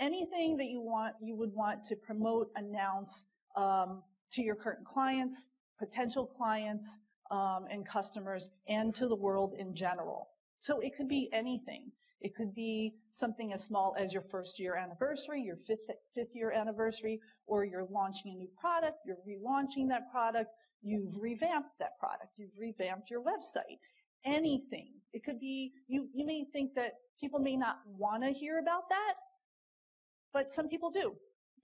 Anything that you want, you would want to promote, announce um, to your current clients, potential clients, Um, and customers, and to the world in general. So it could be anything. It could be something as small as your first year anniversary, your fifth, fifth year anniversary, or you're launching a new product, you're relaunching that product, you've revamped that product, you've revamped your website. Anything. It could be, you, you may think that people may not want to hear about that, but some people do.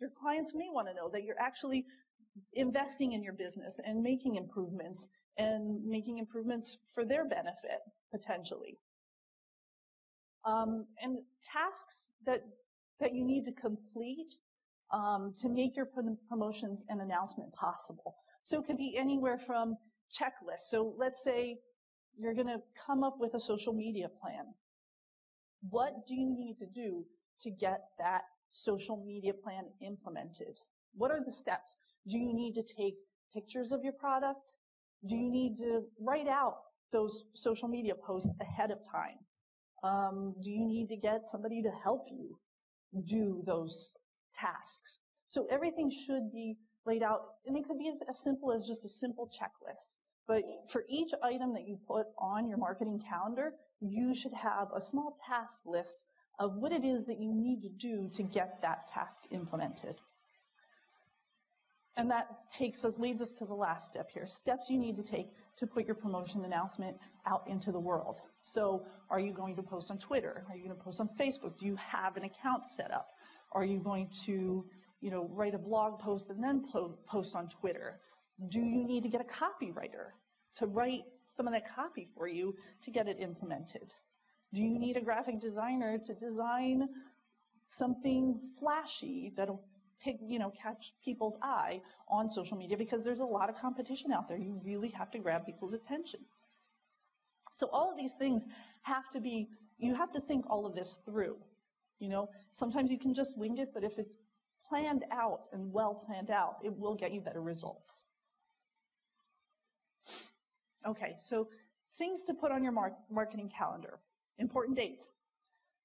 Your clients may want to know that you're actually investing in your business and making improvements and making improvements for their benefit, potentially. Um, and tasks that, that you need to complete um, to make your promotions and announcement possible. So it could be anywhere from checklists. So let's say you're going to come up with a social media plan. What do you need to do to get that social media plan implemented? What are the steps? Do you need to take pictures of your product? Do you need to write out those social media posts ahead of time? Um, do you need to get somebody to help you do those tasks? So everything should be laid out, and it could be as, as simple as just a simple checklist. But for each item that you put on your marketing calendar, you should have a small task list of what it is that you need to do to get that task implemented. And that takes us, leads us to the last step here. Steps you need to take to put your promotion announcement out into the world. So are you going to post on Twitter? Are you going to post on Facebook? Do you have an account set up? Are you going to, you know, write a blog post and then po- post on Twitter? do you need to get a copywriter to write some of that copy for you to get it implemented? Do you need a graphic designer to design something flashy that'll pick, you know, catch people's eye on social media? Because there's a lot of competition out there. You really have to grab people's attention. So all of these things have to be, you have to think all of this through. You know, sometimes you can just wing it, but if it's planned out and well planned out, it will get you better results. Okay, so things to put on your mar marketing calendar. Important dates,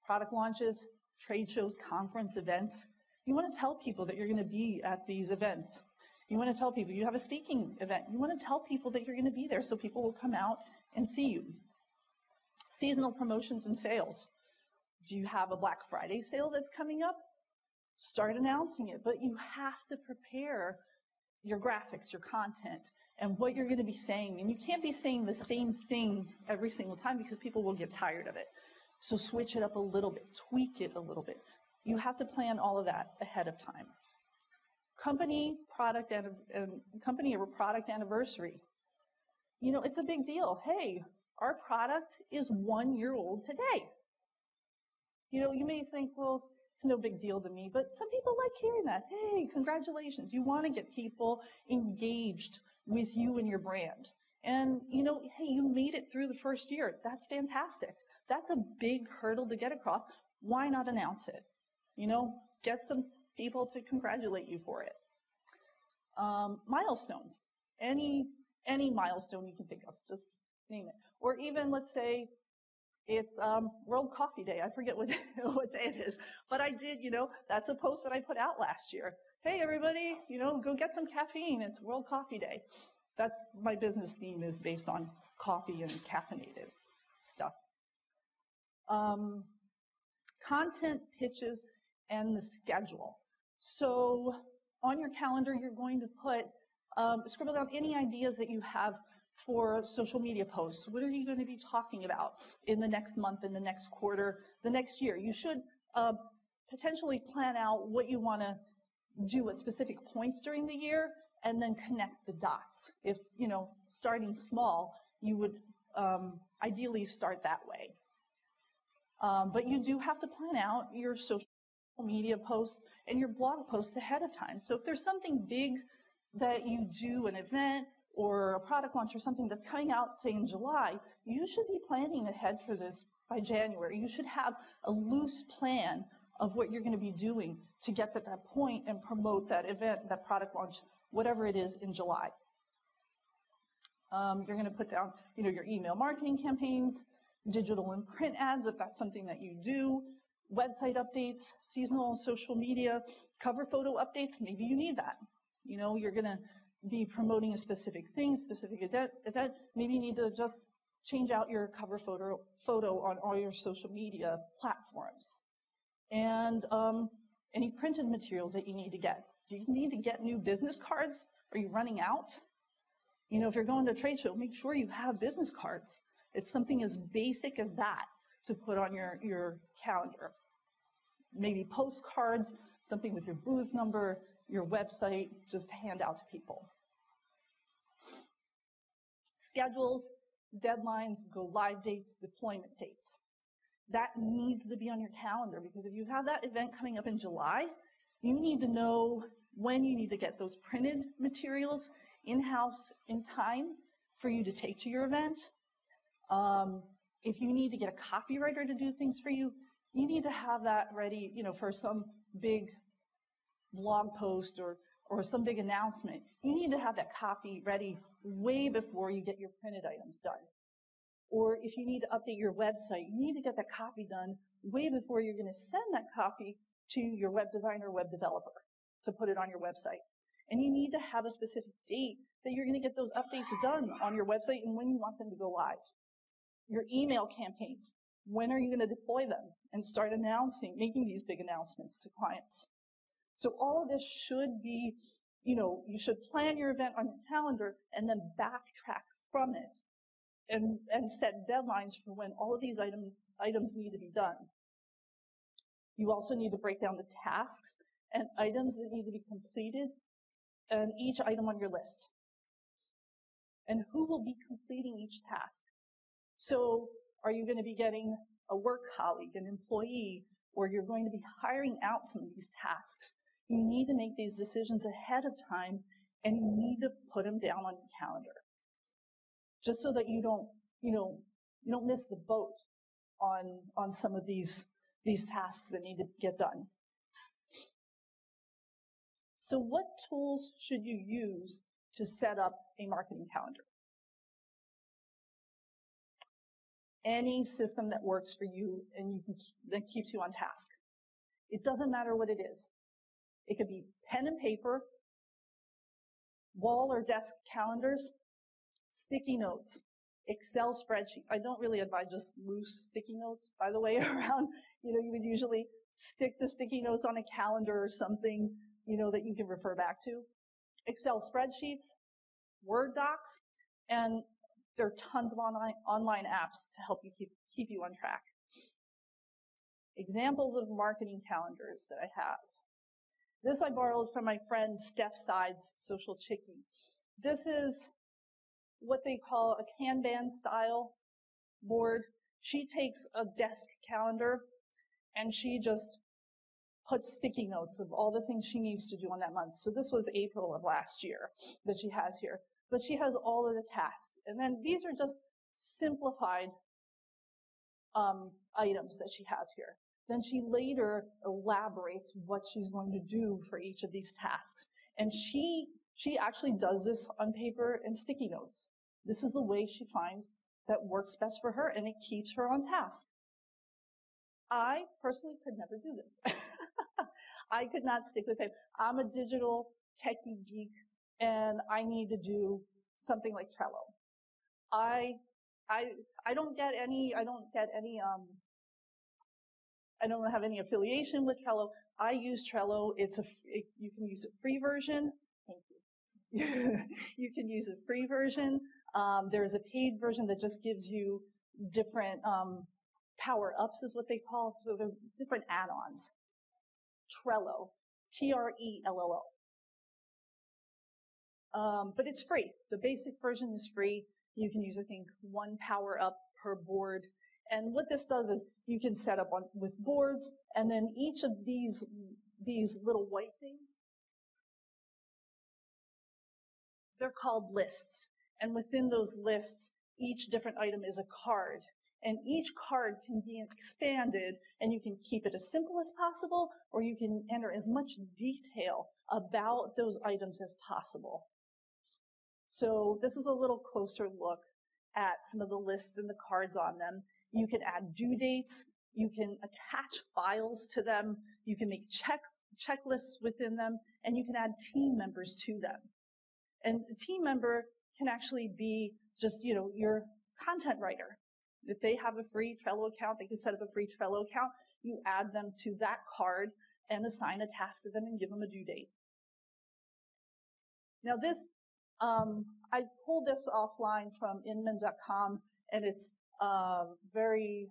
product launches, trade shows, conference events. You want to tell people that you're going to be at these events. You want to tell people you have a speaking event. You want to tell people that you're going to be there so people will come out and see you. Seasonal promotions and sales. Do you have a Black Friday sale that's coming up? Start announcing it, but you have to prepare your graphics, your content, and what you're going to be saying. And you can't be saying the same thing every single time because people will get tired of it. So switch it up a little bit, tweak it a little bit. You have to plan all of that ahead of time. Company product and, and company or product anniversary. You know, it's a big deal. Hey, our product is one year old today. You know, you may think, well, it's no big deal to me, but some people like hearing that. Hey, congratulations. You want to get people engaged with you and your brand. And, you know, hey, you made it through the first year. That's fantastic. That's a big hurdle to get across. Why not announce it? You know, get some people to congratulate you for it. Um, milestones. Any, any milestone you can think of. Just name it. Or even, let's say, it's um, World Coffee Day. I forget what, what day it is. But I did, you know, that's a post that I put out last year. Hey, everybody, you know, go get some caffeine. It's World Coffee Day. That's my business theme is based on coffee and caffeinated stuff. Um, content pitches and the schedule. So on your calendar, you're going to put, um, scribble down any ideas that you have for social media posts. What are you going to be talking about in the next month, in the next quarter, the next year? You should uh, potentially plan out what you want to do at specific points during the year and then connect the dots. If, you know, starting small, you would um, ideally start that way. Um, but you do have to plan out your social media posts and your blog posts ahead of time. So if there's something big that you do, an event, or a product launch or something that's coming out, say, in July, you should be planning ahead for this by January. You should have a loose plan of what you're going to be doing to get to that point and promote that event, that product launch, whatever it is in July. Um, you're going to put down, you know, your email marketing campaigns, digital and print ads, if that's something that you do, website updates, seasonal social media, cover photo updates. Maybe you need that. You know, you're going to be promoting a specific thing, specific event. Maybe you need to just change out your cover photo photo on all your social media platforms. And um, any printed materials that you need to get. Do you need to get new business cards? Are you running out? You know, if you're going to a trade show, make sure you have business cards. It's something as basic as that to put on your, your calendar. Maybe postcards, something with your booth number, your website, just to hand out to people. Schedules, deadlines, go live dates, deployment dates. That needs to be on your calendar because if you have that event coming up in July, you need to know when you need to get those printed materials in-house in time for you to take to your event. Um, if you need to get a copywriter to do things for you, you need to have that ready, you know, for some big blog post or, or some big announcement. You need to have that copy ready way before you get your printed items done. Or if you need to update your website, you need to get that copy done way before you're going to send that copy to your web designer, web developer to put it on your website. And you need to have a specific date that you're going to get those updates done on your website and when you want them to go live. Your email campaigns, when are you going to deploy them and start announcing, making these big announcements to clients? So all of this should be, you know, you should plan your event on your calendar and then backtrack from it and, and set deadlines for when all of these item, items need to be done. You also need to break down the tasks and items that need to be completed and each item on your list. and who will be completing each task. So are you going to be getting a work colleague, an employee, or you're going to be hiring out some of these tasks? You need to make these decisions ahead of time, and you need to put them down on your calendar, just so that you don't, you know, you don't miss the boat on on some of these these tasks that need to get done. So, what tools should you use to set up a marketing calendar? Any system that works for you and you can, that keeps you on task. It doesn't matter what it is. It could be pen and paper, wall or desk calendars, sticky notes, Excel spreadsheets. I don't really advise just loose sticky notes, by the way, around. You know, you would usually stick the sticky notes on a calendar or something, you know, that you can refer back to. Excel spreadsheets, Word docs, and there are tons of online, online apps to help you keep, keep you on track. Examples of marketing calendars that I have. This I borrowed from my friend Steph Sides' Social Chickie. This is what they call a Kanban style board. She takes a desk calendar and she just puts sticky notes of all the things she needs to do on that month. So this was April of last year that she has here. But she has all of the tasks. And then these are just simplified um, items that she has here. Then she later elaborates what she's going to do for each of these tasks. And she, she actually does this on paper and sticky notes. This is the way she finds that works best for her, and it keeps her on task. I personally could never do this. I could not stick with paper. I'm a digital techie geek, and I need to do something like Trello. I, I, I don't get any, I don't get any, um, I don't have any affiliation with Trello. I use Trello. It's a, it, you can use a free version. Thank you. You can use a free version. Um, there's a paid version that just gives you different, um, power-ups is what they call it. So they're different add-ons. Trello. T R E L L O. Um, but it's free. The basic version is free. You can use, I think, one power up per board. And what this does is you can set up on with boards, and then each of these these little white things, they're called lists. And within those lists, each different item is a card. And each card can be expanded, and you can keep it as simple as possible, or you can enter as much detail about those items as possible. So this is a little closer look at some of the lists and the cards on them. You can add due dates. You can attach files to them. You can make check, checklists within them, and you can add team members to them. And the team member can actually be just, you know, your content writer. If they have a free Trello account, they can set up a free Trello account. You add them to that card and assign a task to them and give them a due date. Now this, Um, I pulled this offline from Inman dot com, and it's uh, very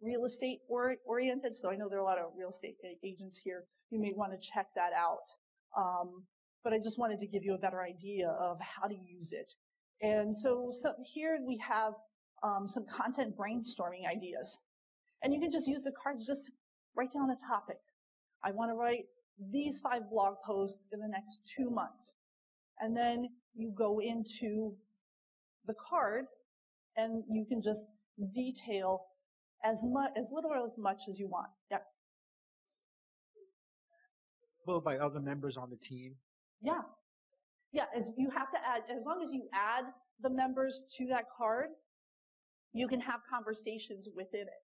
real estate or oriented, so I know there are a lot of real estate agents here. You may want to check that out. Um, but I just wanted to give you a better idea of how to use it. And so, so here we have um, some content brainstorming ideas. And you can just use the cards, just write down a topic. I want to write these five blog posts in the next two months. And then you go into the card, and you can just detail as much, as little or as much as you want. Yeah. Well, by other members on the team. Yeah, yeah. As you have to add, as long as you add the members to that card, you can have conversations within it.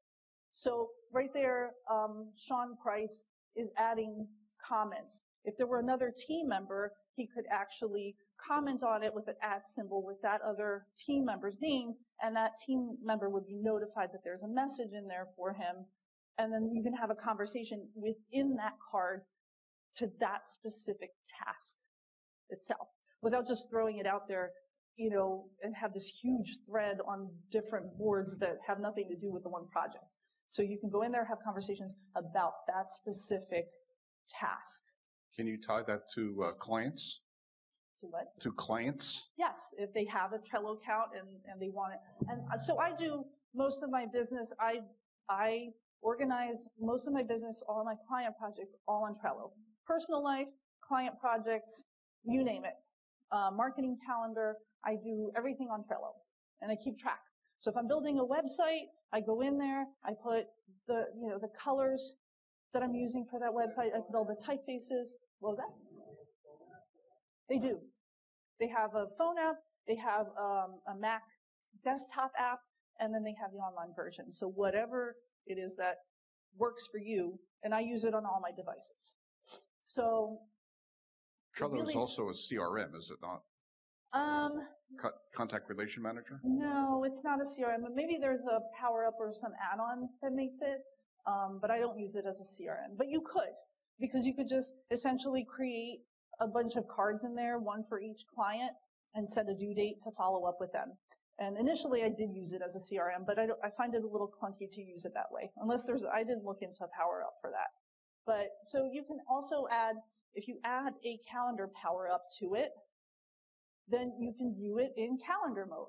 So right there, um, Sean Price is adding comments. If there were another team member, he could actually comment on it with an at symbol with that other team member's name, and that team member would be notified that there's a message in there for him, and then you can have a conversation within that card to that specific task itself, without just throwing it out there, you know, and have this huge thread on different boards that have nothing to do with the one project. So you can go in there, have conversations about that specific task. Can you tie that to uh, clients? To what? To clients? Yes, if they have a Trello account and, and they want it. And so I do most of my business, I I organize most of my business, all my client projects, all on Trello. Personal life, client projects, you name it. Uh, marketing calendar, I do everything on Trello. And I keep track. So if I'm building a website, I go in there, I put the, you know, the colors that I'm using for that website, I put all the typefaces. What was that? They do. They have a phone app, they have um, a Mac desktop app, and then they have the online version. So whatever it is that works for you, and I use it on all my devices. So Trello really is also a C R M, is it not? Um, Co- contact relation manager? No, it's not a C R M. Maybe there's a Power Up or some add-on that makes it, um, but I don't use it as a C R M. But you could, because you could just essentially create a bunch of cards in there, one for each client, and set a due date to follow up with them. And initially, I did use it as a C R M, but I, don't, I find it a little clunky to use it that way. Unless there's, I didn't look into a Power Up for that. But so you can also add, if you add a calendar Power Up to it, then you can view it in calendar mode.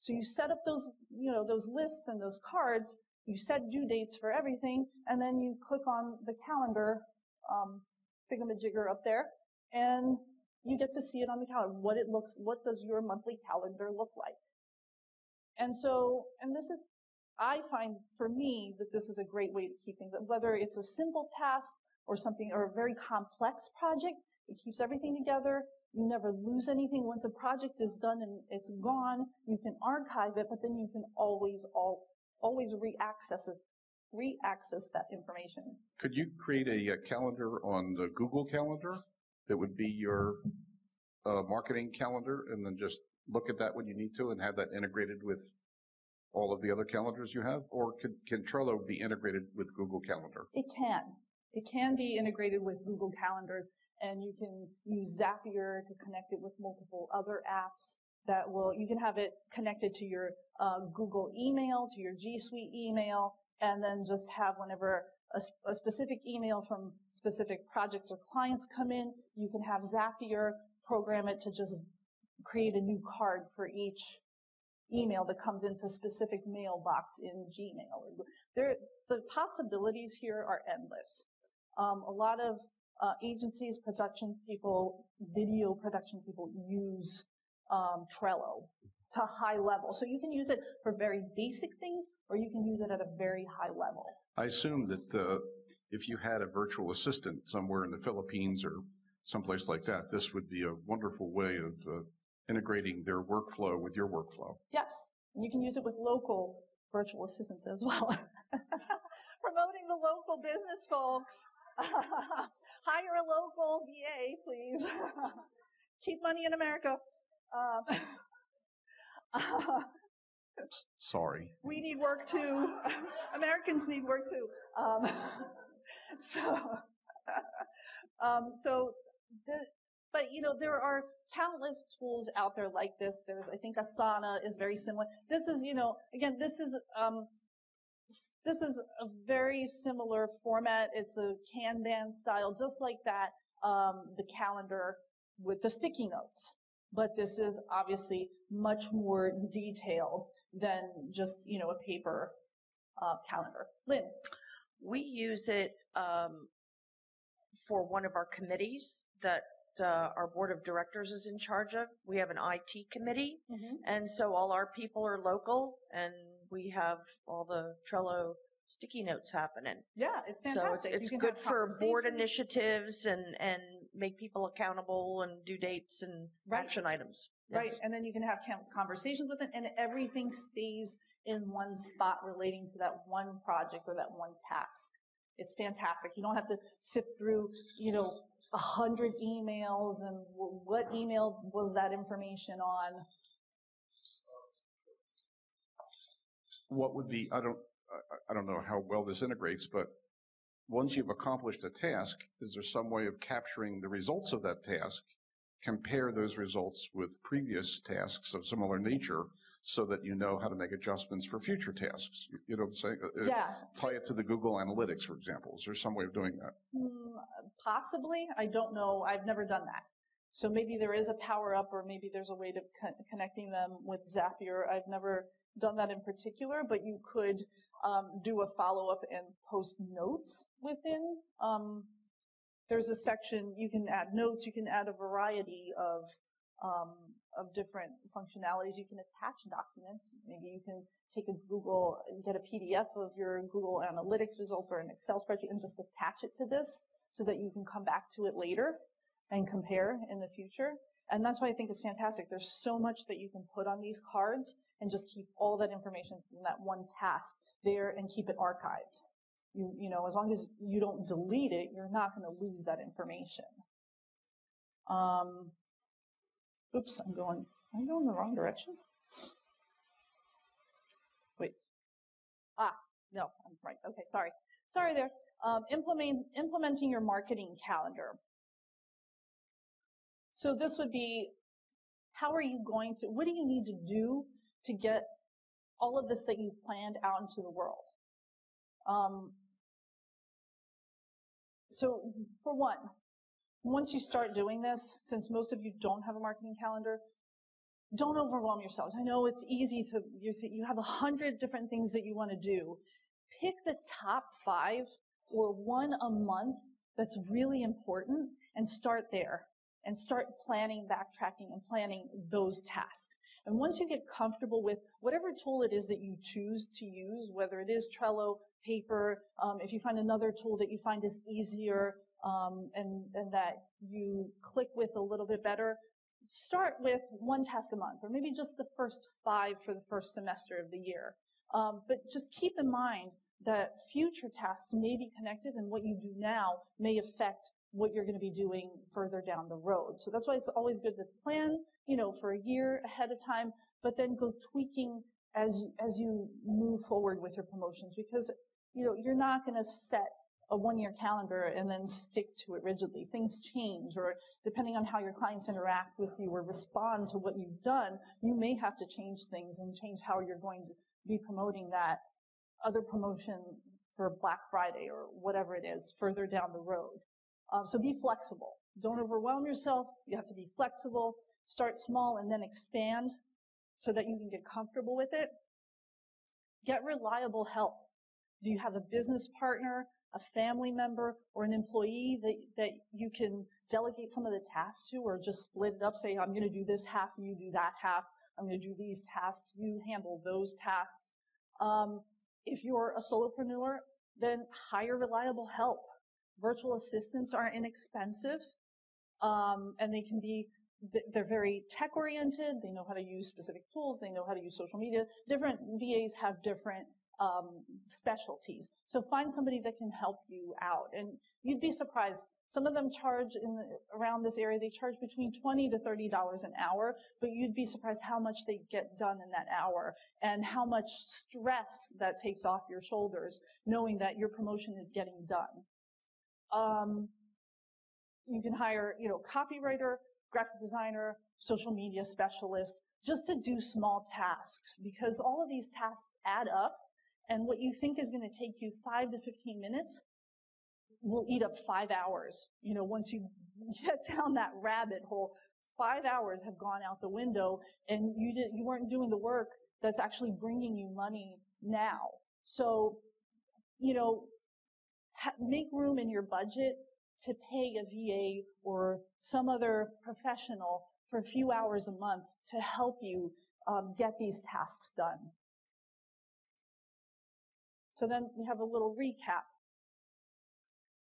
So you set up those, you know, those lists and those cards, you set due dates for everything, and then you click on the calendar, um, thingamajigger up there, and you get to see it on the calendar, what it looks, what does your monthly calendar look like. And so, and this is, I find for me that this is a great way to keep things, whether it's a simple task or something, or a very complex project, it keeps everything together. You never lose anything. Once a project is done and it's gone, you can archive it, but then you can always all, always re-access it, re-access that information. Could you create a, a calendar on the Google Calendar that would be your uh, marketing calendar, and then just look at that when you need to and have that integrated with all of the other calendars you have? Or can, can Trello be integrated with Google Calendar? It can. It can be integrated with Google Calendar. And you can use Zapier to connect it with multiple other apps that will, you can have it connected to your uh, Google email, to your G Suite email, and then just have whenever a, a specific email from specific projects or clients come in, you can have Zapier program it to just create a new card for each email that comes into a specific mailbox in Gmail. There, the possibilities here are endless. Um, a lot of Uh, agencies, production people, video production people use um, Trello to high level. So you can use it for very basic things, or you can use it at a very high level. I assume that uh, if you had a virtual assistant somewhere in the Philippines or someplace like that, this would be a wonderful way of uh, integrating their workflow with your workflow. Yes. And you can use it with local virtual assistants as well. Promoting the local business, folks. Hire a local V A, please. Keep money in America. Um, uh, Sorry. We need work too. Americans need work too. Um, so, um, so, the, but you know, there are countless tools out there like this. There's, I think, Asana is very similar. This is, you know, again, this is. Um, This is a very similar format. It's a Kanban style, just like that, um, the calendar with the sticky notes. But this is obviously much more detailed than just, you know, a paper uh, calendar. Lynn? We use it um, for one of our committees that Uh, our board of directors is in charge of. We have an I T committee, mm-hmm. and so all our people are local, and we have all the Trello sticky notes happening. Yeah, it's fantastic. So it's, it's good for board initiatives and, and make people accountable and due dates and right. action items. Yes. Right, and then you can have conversations with it, and everything stays in one spot relating to that one project or that one task. It's fantastic. You don't have to sift through, you know, a hundred emails and w- what email was that information on. What would be, I don't, I don't know how well this integrates, but once you've accomplished a task, is there some way of capturing the results of that task, compare those results with previous tasks of similar nature so that you know how to make adjustments for future tasks? You know what I'm saying? Yeah. Tie it to the Google Analytics, for example. Is there some way of doing that? Mm, possibly. I don't know. I've never done that. So maybe there is a power-up, or maybe there's a way to con connecting them with Zapier. I've never done that in particular, but you could um, do a follow-up and post notes within. Um, there's a section, you can add notes, you can add a variety of um, of different functionalities. You can attach documents. Maybe you can take a Google, get a P D F of your Google Analytics results or an Excel spreadsheet and just attach it to this so that you can come back to it later and compare in the future. And that's what I think is fantastic. There's so much that you can put on these cards and just keep all that information from that one task there and keep it archived. You, you know, as long as you don't delete it, you're not going to lose that information. Um, oops, I'm going, am I going the wrong direction? Wait. Ah, no, I'm right. Okay, sorry. Sorry there. Um, implement, implementing your marketing calendar. So this would be, how are you going to, what do you need to do to get all of this that you've planned out into the world? Um, so for one, once you start doing this, since most of you don't have a marketing calendar, don't overwhelm yourselves. I know it's easy to, you, th you have a hundred different things that you want to do. Pick the top five or one a month that's really important and start there. And start planning, backtracking, and planning those tasks. And once you get comfortable with whatever tool it is that you choose to use, whether it is Trello, paper, um, if you find another tool that you find is easier um, and, and that you click with a little bit better, start with one task a month, or maybe just the first five for the first semester of the year. Um, but just keep in mind that future tasks may be connected, and what you do now may affect what you're going to be doing further down the road. So that's why it's always good to plan, you know, for a year ahead of time, but then go tweaking as, as you move forward with your promotions, because, you know, you're not going to set a one-year calendar and then stick to it rigidly. Things change, or depending on how your clients interact with you or respond to what you've done, you may have to change things and change how you're going to be promoting that other promotion for Black Friday or whatever it is further down the road. Um, so be flexible. Don't overwhelm yourself. You have to be flexible. Start small and then expand so that you can get comfortable with it. Get reliable help. Do you have a business partner, a family member, or an employee that, that you can delegate some of the tasks to, or just split it up? Say, I'm going to do this half, you do that half. I'm going to do these tasks, you handle those tasks. Um, if you're a solopreneur, then hire reliable help. Virtual assistants are inexpensive, um, and they can be, they're very tech-oriented. They know how to use specific tools. They know how to use social media. Different V As have different um, specialties. So find somebody that can help you out. And you'd be surprised. Some of them charge in the, around this area, they charge between twenty to thirty dollars an hour, but you'd be surprised how much they get done in that hour and how much stress that takes off your shoulders knowing that your promotion is getting done. Um, you can hire, you know, copywriter, graphic designer, social media specialist, just to do small tasks, because all of these tasks add up, and what you think is going to take you five to fifteen minutes will eat up five hours. You know, once you get down that rabbit hole, five hours have gone out the window, and you did, you weren't doing the work that's actually bringing you money now. So, you know, make room in your budget to pay a V A or some other professional for a few hours a month to help you um, get these tasks done. So then we have a little recap.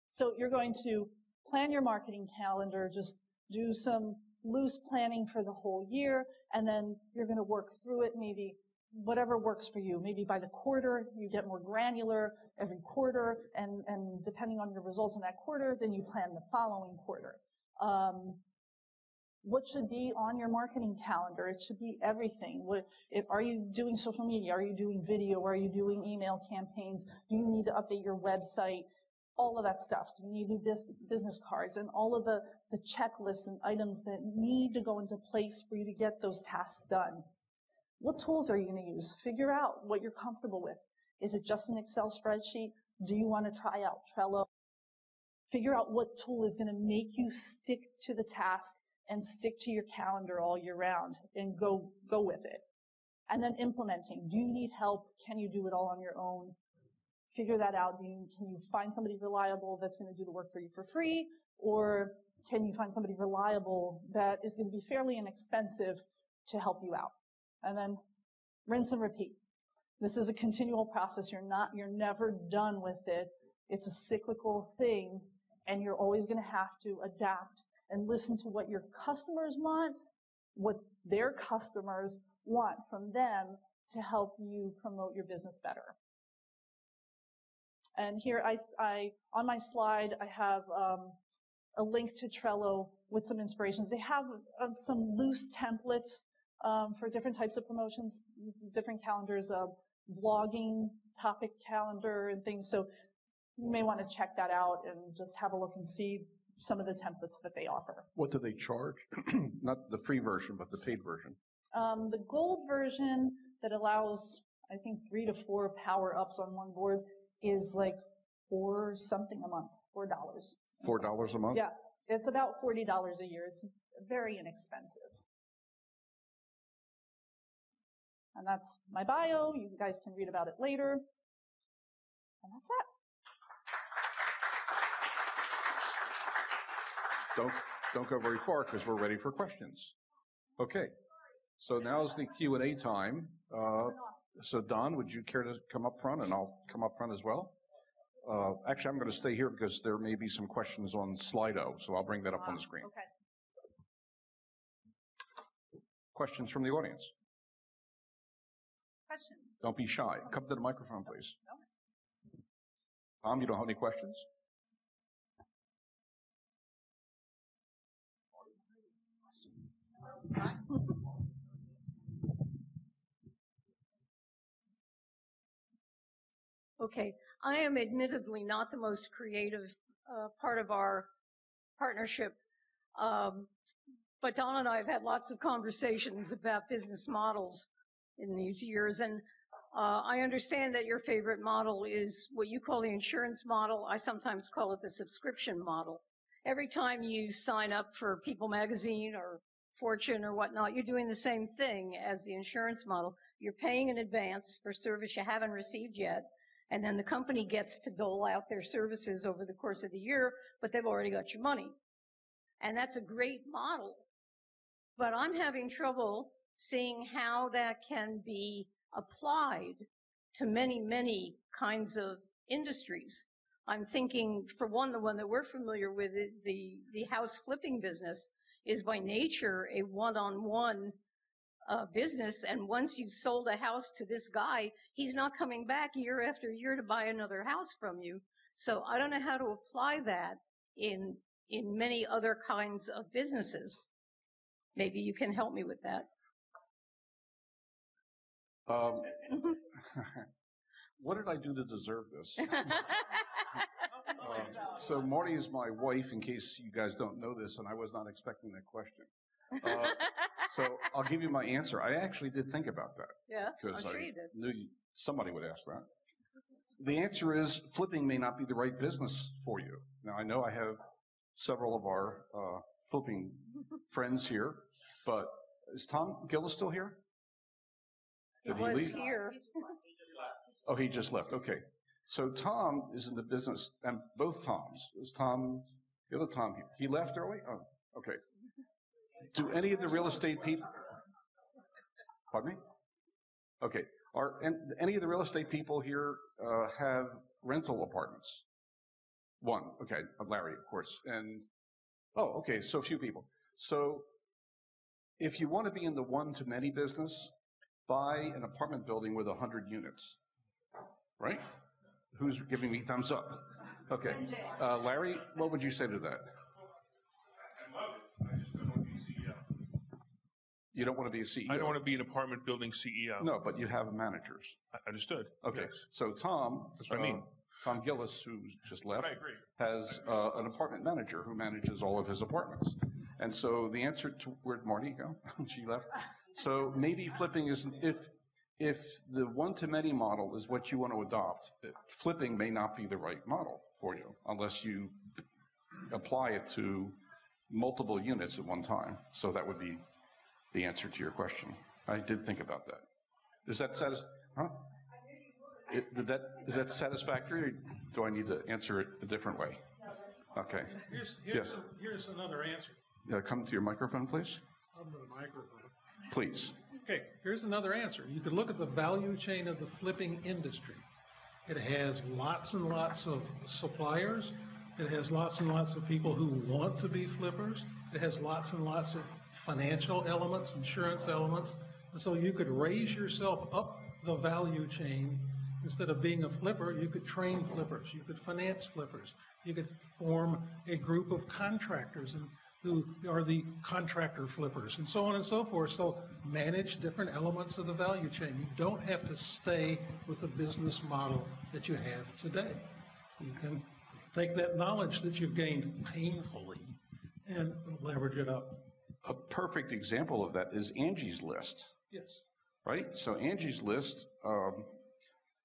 So you're going to plan your marketing calendar, just do some loose planning for the whole year, and then you're going to work through it, maybe whatever works for you. Maybe by the quarter, you get more granular every quarter, and, and depending on your results in that quarter, then you plan the following quarter. Um, what should be on your marketing calendar? It should be everything. What, if, are you doing social media? Are you doing video? Are you doing email campaigns? Do you need to update your website? All of that stuff. Do you need to do business cards and all of the, the checklists and items that need to go into place for you to get those tasks done? What tools are you going to use? Figure out what you're comfortable with. Is it just an Excel spreadsheet? Do you want to try out Trello? Figure out what tool is going to make you stick to the task and stick to your calendar all year round and go, go with it. And then implementing. Do you need help? Can you do it all on your own? Figure that out. Do you, can you find somebody reliable that's going to do the work for you for free? Or can you find somebody reliable that is going to be fairly inexpensive to help you out? And then rinse and repeat. This is a continual process. You're not, you're never done with it. It's a cyclical thing, and you're always going to have to adapt and listen to what your customers want, what their customers want from them to help you promote your business better. And here I, I on my slide, I have um, a link to Trello with some inspirations. They have uh, some loose templates um, for different types of promotions, different calendars, uh, blogging, topic calendar, and things. So you may want to check that out and just have a look and see some of the templates that they offer. What do they charge? Not the free version, but the paid version. Um, the gold version that allows, I think, three to four power-ups on one board is like four something a month, four dollars. Four dollars a month? Yeah. It's about forty dollars a year. It's very inexpensive. And that's my bio. You guys can read about it later. And that's it. Don't, don't go very far because we're ready for questions. Okay. So now's the Q and A time. Uh, so Don, would you care to come up front, and I'll come up front as well? Uh, actually, I'm going to stay here because there may be some questions on Slido, so I'll bring that up wow. on the screen. Okay. Questions from the audience? Questions? Don't be shy. Come to the microphone, please. No. Tom, you don't have any questions? Okay, I am admittedly not the most creative uh, part of our partnership, um, but Don and I have had lots of conversations about business models in these years, and uh, I understand that your favorite model is what you call the insurance model. I sometimes call it the subscription model. Every time you sign up for People magazine or Fortune or whatnot, you're doing the same thing as the insurance model. You're paying in advance for service you haven't received yet, and then the company gets to dole out their services over the course of the year, but they've already got your money. And that's a great model. But I'm having trouble seeing how that can be applied to many, many kinds of industries. I'm thinking, for one, the one that we're familiar with, the, the house flipping business, is by nature a one-on-one uh, business, and once you've sold a house to this guy, he's not coming back year after year to buy another house from you. So I don't know how to apply that in in many other kinds of businesses. Maybe you can help me with that. Um, what did I do to deserve this? Uh, so Marty is my wife, in case you guys don't know this, and I was not expecting that question. Uh, so I'll give you my answer. I actually did think about that. Yeah, I'm sure I you did. Knew somebody would ask that. The answer is flipping may not be the right business for you. Now, I know I have several of our uh, flipping friends here, but is Tom Gillis still here? Did he was leave? Here. He just left. He just left. Oh, he just left. Okay. So Tom is in the business, and both Toms. Is Tom, the other Tom here? He left early? Oh, okay. Do any of the real estate people, pardon me? Okay. Are any of the real estate people here uh, have rental apartments? One. Okay. Larry, of course. And, oh, okay. So few people. So if you want to be in the one-to-many business, buy an apartment building with one hundred units, right? Who's giving me thumbs up? Okay. Uh, Larry, what would you say to that? I love it. I just don't want to be a C E O. You don't want to be a C E O? I don't want to be an apartment building C E O. No, but you have managers. I understood. Okay. Yes. So Tom, That's what uh, I mean. Tom Gillis, who's just left, I agree. has I agree. Uh, an apartment manager who manages all of his apartments. And so the answer to, where'd Marty go? She left. So maybe flipping is, if, If the one-to-many model is what you want to adopt, flipping may not be the right model for you unless you apply it to multiple units at one time. So that would be the answer to your question. I did think about that. Is that satis- huh? It, did that, is that satisfactory, or do I need to answer it a different way? Okay. Here's, here's, yes. a, here's another answer. Yeah, come to your microphone, please. Come to the microphone. Please. Okay, here's another answer. You can look at the value chain of the flipping industry. It has lots and lots of suppliers. It has lots and lots of people who want to be flippers. It has lots and lots of financial elements, insurance elements. And so you could raise yourself up the value chain. Instead of being a flipper, you could train flippers, you could finance flippers, you could form a group of contractors and who are the contractor flippers, and so on and so forth. So manage different elements of the value chain. You don't have to stay with the business model that you have today. You can take that knowledge that you've gained painfully and leverage it up. A perfect example of that is Angie's List. Yes. Right? So Angie's List, um,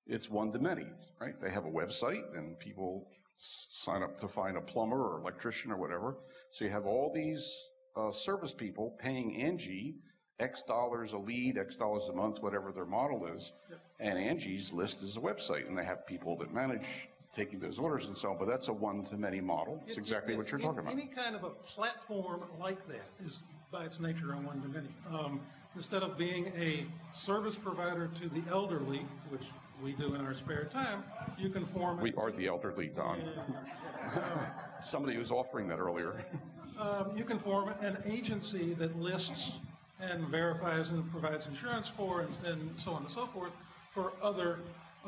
it's one-to-many, right? They have a website, and people sign up to find a plumber or electrician or whatever. So you have all these uh, service people paying Angie X dollars a lead, X dollars a month, whatever their model is, and Angie's List is a website, and they have people that manage taking those orders and so on, but that's a one-to-many model. It's it, exactly it, what you're it, talking about. Any kind of a platform like that is, by its nature, a one-to-many. Um, instead of being a service provider to the elderly, which we do in our spare time, you can form... We are the elderly, Don. Uh, Somebody was offering that earlier. Um, you can form an agency that lists and verifies and provides insurance for, and, and so on and so forth, for other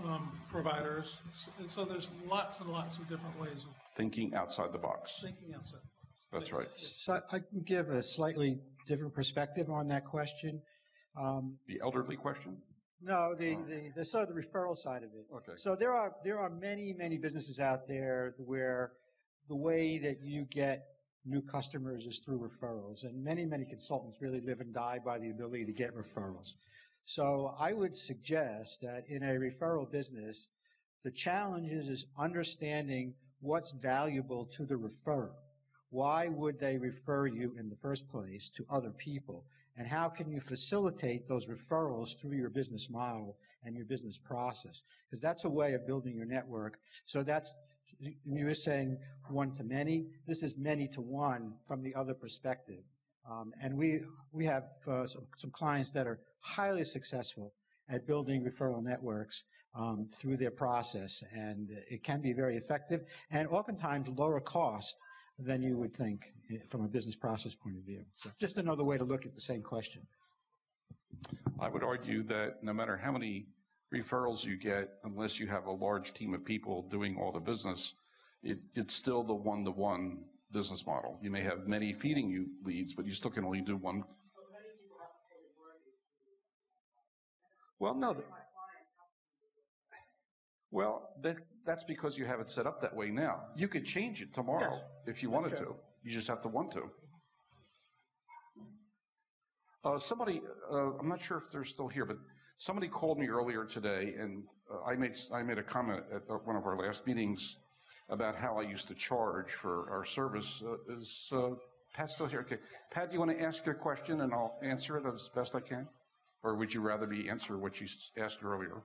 Um, providers, and so there's lots and lots of different ways of thinking outside the box. Thinking outside the box. That's right. So I can give a slightly different perspective on that question. Um, the elderly question? No, the, oh. the, the sort of the referral side of it. Okay. So there are there are many many businesses out there where the way that you get new customers is through referrals, and many many consultants really live and die by the ability to get referrals. So I would suggest that in a referral business, the challenge is understanding what's valuable to the referrer. Why would they refer you in the first place to other people? And how can you facilitate those referrals through your business model and your business process? Because that's a way of building your network. So that's, you were saying one to many. This is many to one from the other perspective. Um, and we we have uh, some, some clients that are highly successful at building referral networks um, through their process, and it can be very effective and oftentimes lower cost than you would think from a business process point of view. So just another way to look at the same question. I would argue that no matter how many referrals you get, unless you have a large team of people doing all the business, it, it's still the one-to-one business model. You may have many feeding you leads, but you still can only do one. Well, no. Well, that, that's because you have it set up that way now. You could change it tomorrow yes, if you wanted true. to. You just have to want to. Uh, somebody, uh, I'm not sure if they're still here, but somebody called me earlier today, and uh, I made I made a comment at one of our last meetings about how I used to charge for our service. Uh, is uh, Pat still here? Okay. Pat, do you want to ask your question, and I'll answer it as best I can? Or would you rather me answer what you asked earlier?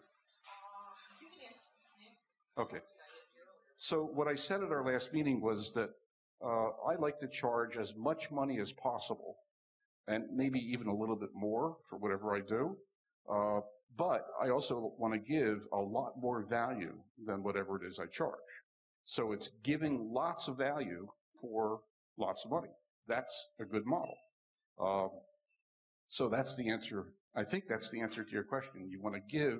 Okay. So what I said at our last meeting was that uh, I like to charge as much money as possible, and maybe even a little bit more for whatever I do. Uh, but I also want to give a lot more value than whatever it is I charge. So it's giving lots of value for lots of money. That's a good model. Um, so that's the answer. I think that's the answer to your question. You want to give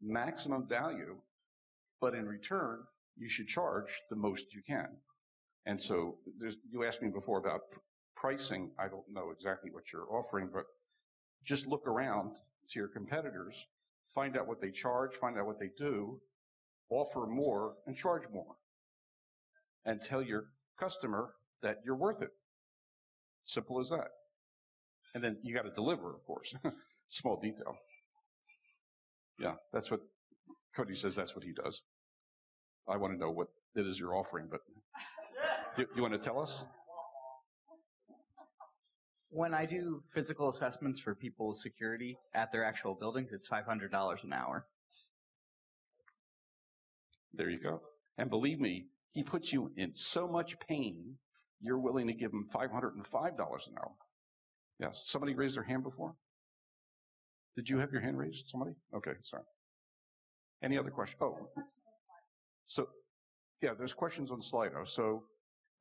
maximum value, but in return, you should charge the most you can. And so there's, you asked me before about pr- pricing. I don't know exactly what you're offering, but just look around to your competitors, find out what they charge, find out what they do, offer more, and charge more. And tell your customer that you're worth it. Simple as that. And then you got to deliver, of course. Small detail. Yeah, that's what Cody says. That's what he does. I want to know what it is you're offering, but do, do you want to tell us? When I do physical assessments for people's security at their actual buildings, it's five hundred dollars an hour. There you go. And believe me, he puts you in so much pain, you're willing to give him five hundred five dollars an hour. Yes. Somebody raised their hand before? Did you have your hand raised? Somebody? Okay, sorry. Any other question? Oh. So, yeah, there's questions on Slido. So,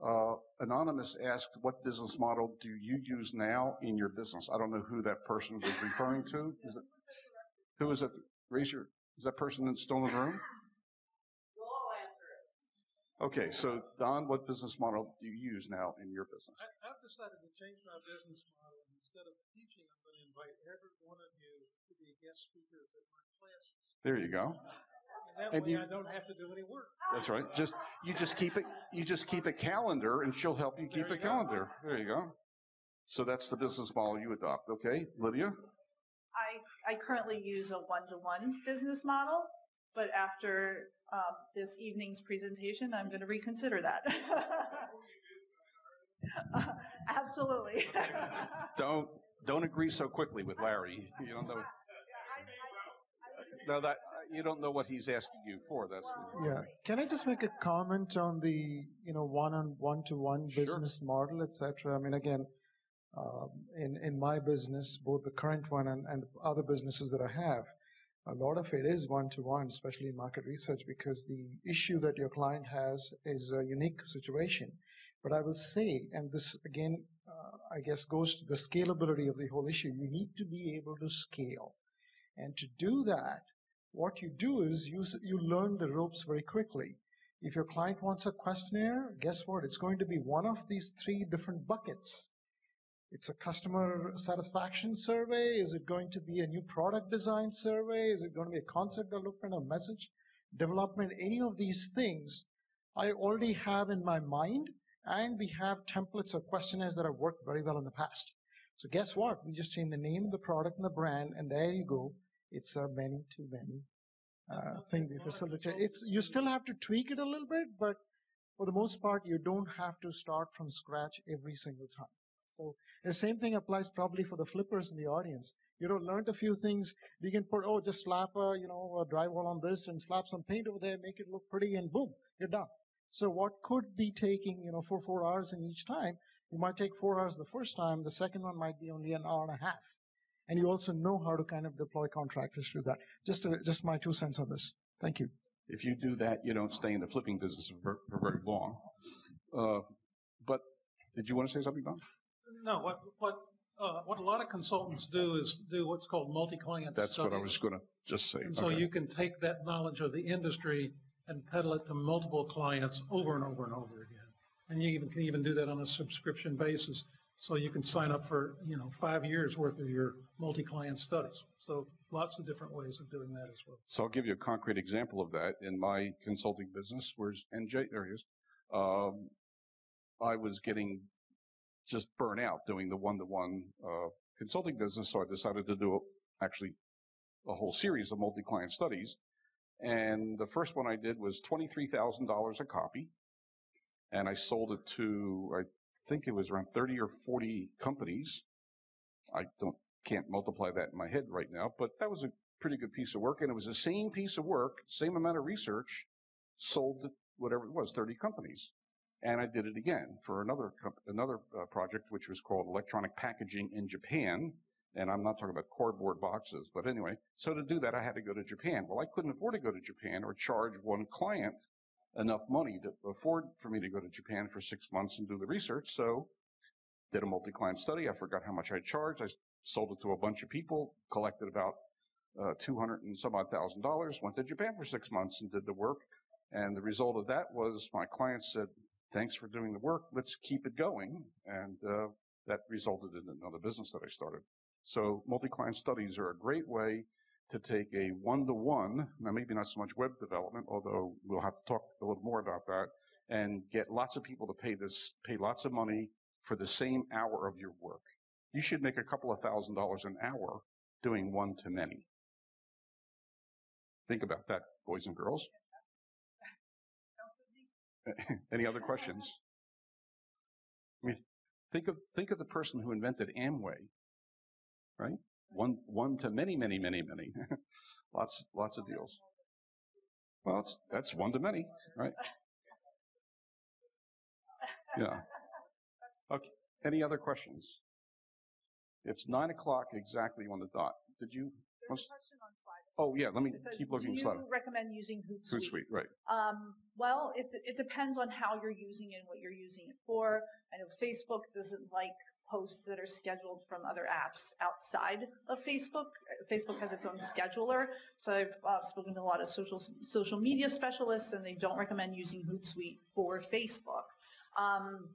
uh, Anonymous asked, what business model do you use now in your business? I don't know who that person was referring to. Is it, who is it? Raise your, is that person still in the room? Okay, so Don, what business model do you use now in your business? I, I've decided to change my business model. Instead of teaching, I'm going to invite every one of you to be guest speakers at my classes. There you go. And that and way, you, I don't have to do any work. That's right. Just you just keep it. You just keep a calendar, and she'll help you keep you a go. calendar. There you go. So that's the business model you adopt. Okay, Lydia. I I currently use a one-to-one business model. But after um, this evening's presentation, I'm going to reconsider that. uh, absolutely. don't don't agree so quickly with Larry. You don't know. No, that you don't know what he's asking you for. That's the, yeah. Can I just make a comment on the you know one on one to one business sure. model, et cetera? I mean, again, um, in in my business, both the current one and and other businesses that I have. A lot of it is one-to-one, especially in market research, because the issue that your client has is a unique situation. But I will say, and this again, uh, I guess goes to the scalability of the whole issue, you need to be able to scale. And to do that, what you do is you, you learn the ropes very quickly. If your client wants a questionnaire, guess what? It's going to be one of these three different buckets. It's a customer satisfaction survey. Is it going to be a new product design survey? Is it going to be a concept development or message development? Any of these things I already have in my mind, and we have templates or questionnaires that have worked very well in the past. So guess what? We just change the name, the product, and the brand, and there you go. It's a many-to-many uh, thing we facilitate. It's, you still have to tweak it a little bit, but for the most part, you don't have to start from scratch every single time. So the same thing applies probably for the flippers in the audience. You know, learned a few things. We can put, oh, just slap a, you know, a drywall on this and slap some paint over there, make it look pretty, and boom, you're done. So what could be taking, you know, four, four hours in each time, you might take four hours the first time. The second one might be only an hour and a half. And you also know how to kind of deploy contractors to that. Just, to, just my two cents on this. Thank you. If you do that, you don't stay in the flipping business for, for very long. Uh, but did you want to say something, Don? No, what what uh, what a lot of consultants do is do what's called multi-client. That's studies. What I was going to just say. And so okay. you can take that knowledge of the industry and peddle it to multiple clients over and over and over again. And you even can even do that on a subscription basis. So you can sign up for you know five years worth of your multi-client studies. So lots of different ways of doing that as well. So I'll give you a concrete example of that in my consulting business. Where's N J? There he is. Um, I was getting. just burn out doing the one-to-one uh, consulting business, so I decided to do a, actually a whole series of multi-client studies. And the first one I did was twenty-three thousand dollars a copy, and I sold it to, I think it was around thirty or forty companies. I don't can't multiply that in my head right now, but that was a pretty good piece of work, and it was the same piece of work, same amount of research, sold to whatever it was, thirty companies. And I did it again for another another uh, project, which was called Electronic Packaging in Japan. And I'm not talking about cardboard boxes, but anyway. So to do that, I had to go to Japan. Well, I couldn't afford to go to Japan or charge one client enough money to afford for me to go to Japan for six months and do the research. So did a multi-client study. I forgot how much I charged. I sold it to a bunch of people, collected about uh, two hundred and some odd thousand dollars, went to Japan for six months and did the work. And the result of that was my client said, thanks for doing the work. Let's keep it going. And uh, that resulted in another business that I started. So multi-client studies are a great way to take a one-to-one, now maybe not so much web development, although we'll have to talk a little more about that, and get lots of people to pay this, pay lots of money for the same hour of your work. You should make a couple of thousand dollars an hour doing one-to-many. Think about that, boys and girls. Any other questions? I mean, Think of think of the person who invented Amway, right? One one to many, many, many, many, lots lots of deals. Well, it's, that's one to many, right? Yeah. Okay. Any other questions? It's nine o'clock exactly on the dot. Did you? There's a question on Slido. Oh yeah, let me says, keep looking. Do you Slido. recommend using Hootsuite? Hootsuite, right? Um, well, it it depends on how you're using it and what you're using it for. I know Facebook doesn't like posts that are scheduled from other apps outside of Facebook. Facebook has its own scheduler, so I've uh, spoken to a lot of social social media specialists, and they don't recommend using Hootsuite for Facebook. Um,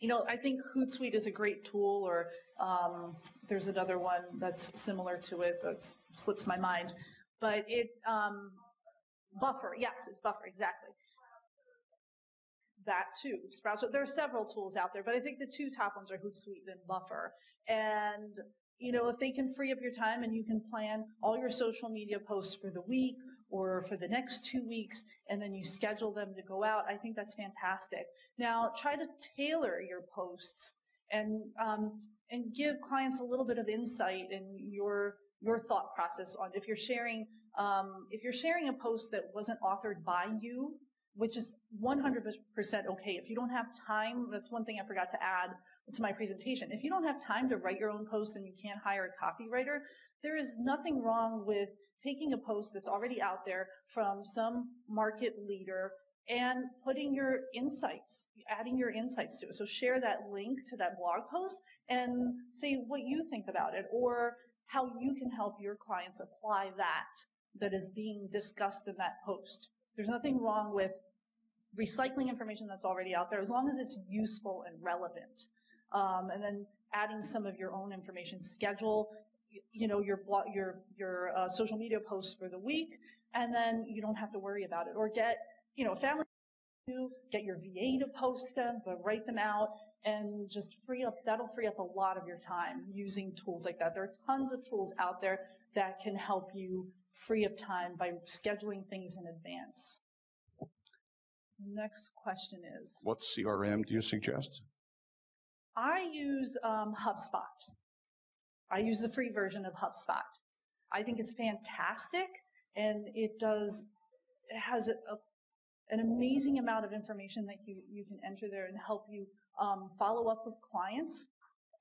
You know, I think Hootsuite is a great tool, or um, there's another one that's similar to it that slips my mind. But it, um, Buffer, yes, it's Buffer, exactly. That too, Sprout. So there are several tools out there, but I think the two top ones are Hootsuite and Buffer. And, you know, if they can free up your time and you can plan all your social media posts for the week or for the next two weeks, and then you schedule them to go out, I think that's fantastic. Now, try to tailor your posts and um, and give clients a little bit of insight in your your thought process on if you're sharing um, if you're sharing a post that wasn't authored by you, which is one hundred percent okay. If you don't have time, that's one thing I forgot to add to my presentation. If you don't have time to write your own post and you can't hire a copywriter, there is nothing wrong with taking a post that's already out there from some market leader and putting your insights, adding your insights to it. So share that link to that blog post and say what you think about it or how you can help your clients apply that that is being discussed in that post. There's nothing wrong with recycling information that's already out there as long as it's useful and relevant. Um, and then adding some of your own information. Schedule, you know, your blog, your your uh, social media posts for the week, and then you don't have to worry about it. Or get, you know, family to get your V A to post them, but write them out and just free up. That'll free up a lot of your time using tools like that. There are tons of tools out there that can help you free up time by scheduling things in advance. Next question is, what C R M do you suggest? I use um, HubSpot. I use the free version of HubSpot. I think it's fantastic, and it does it has a, a, an amazing amount of information that you, you can enter there and help you um, follow up with clients,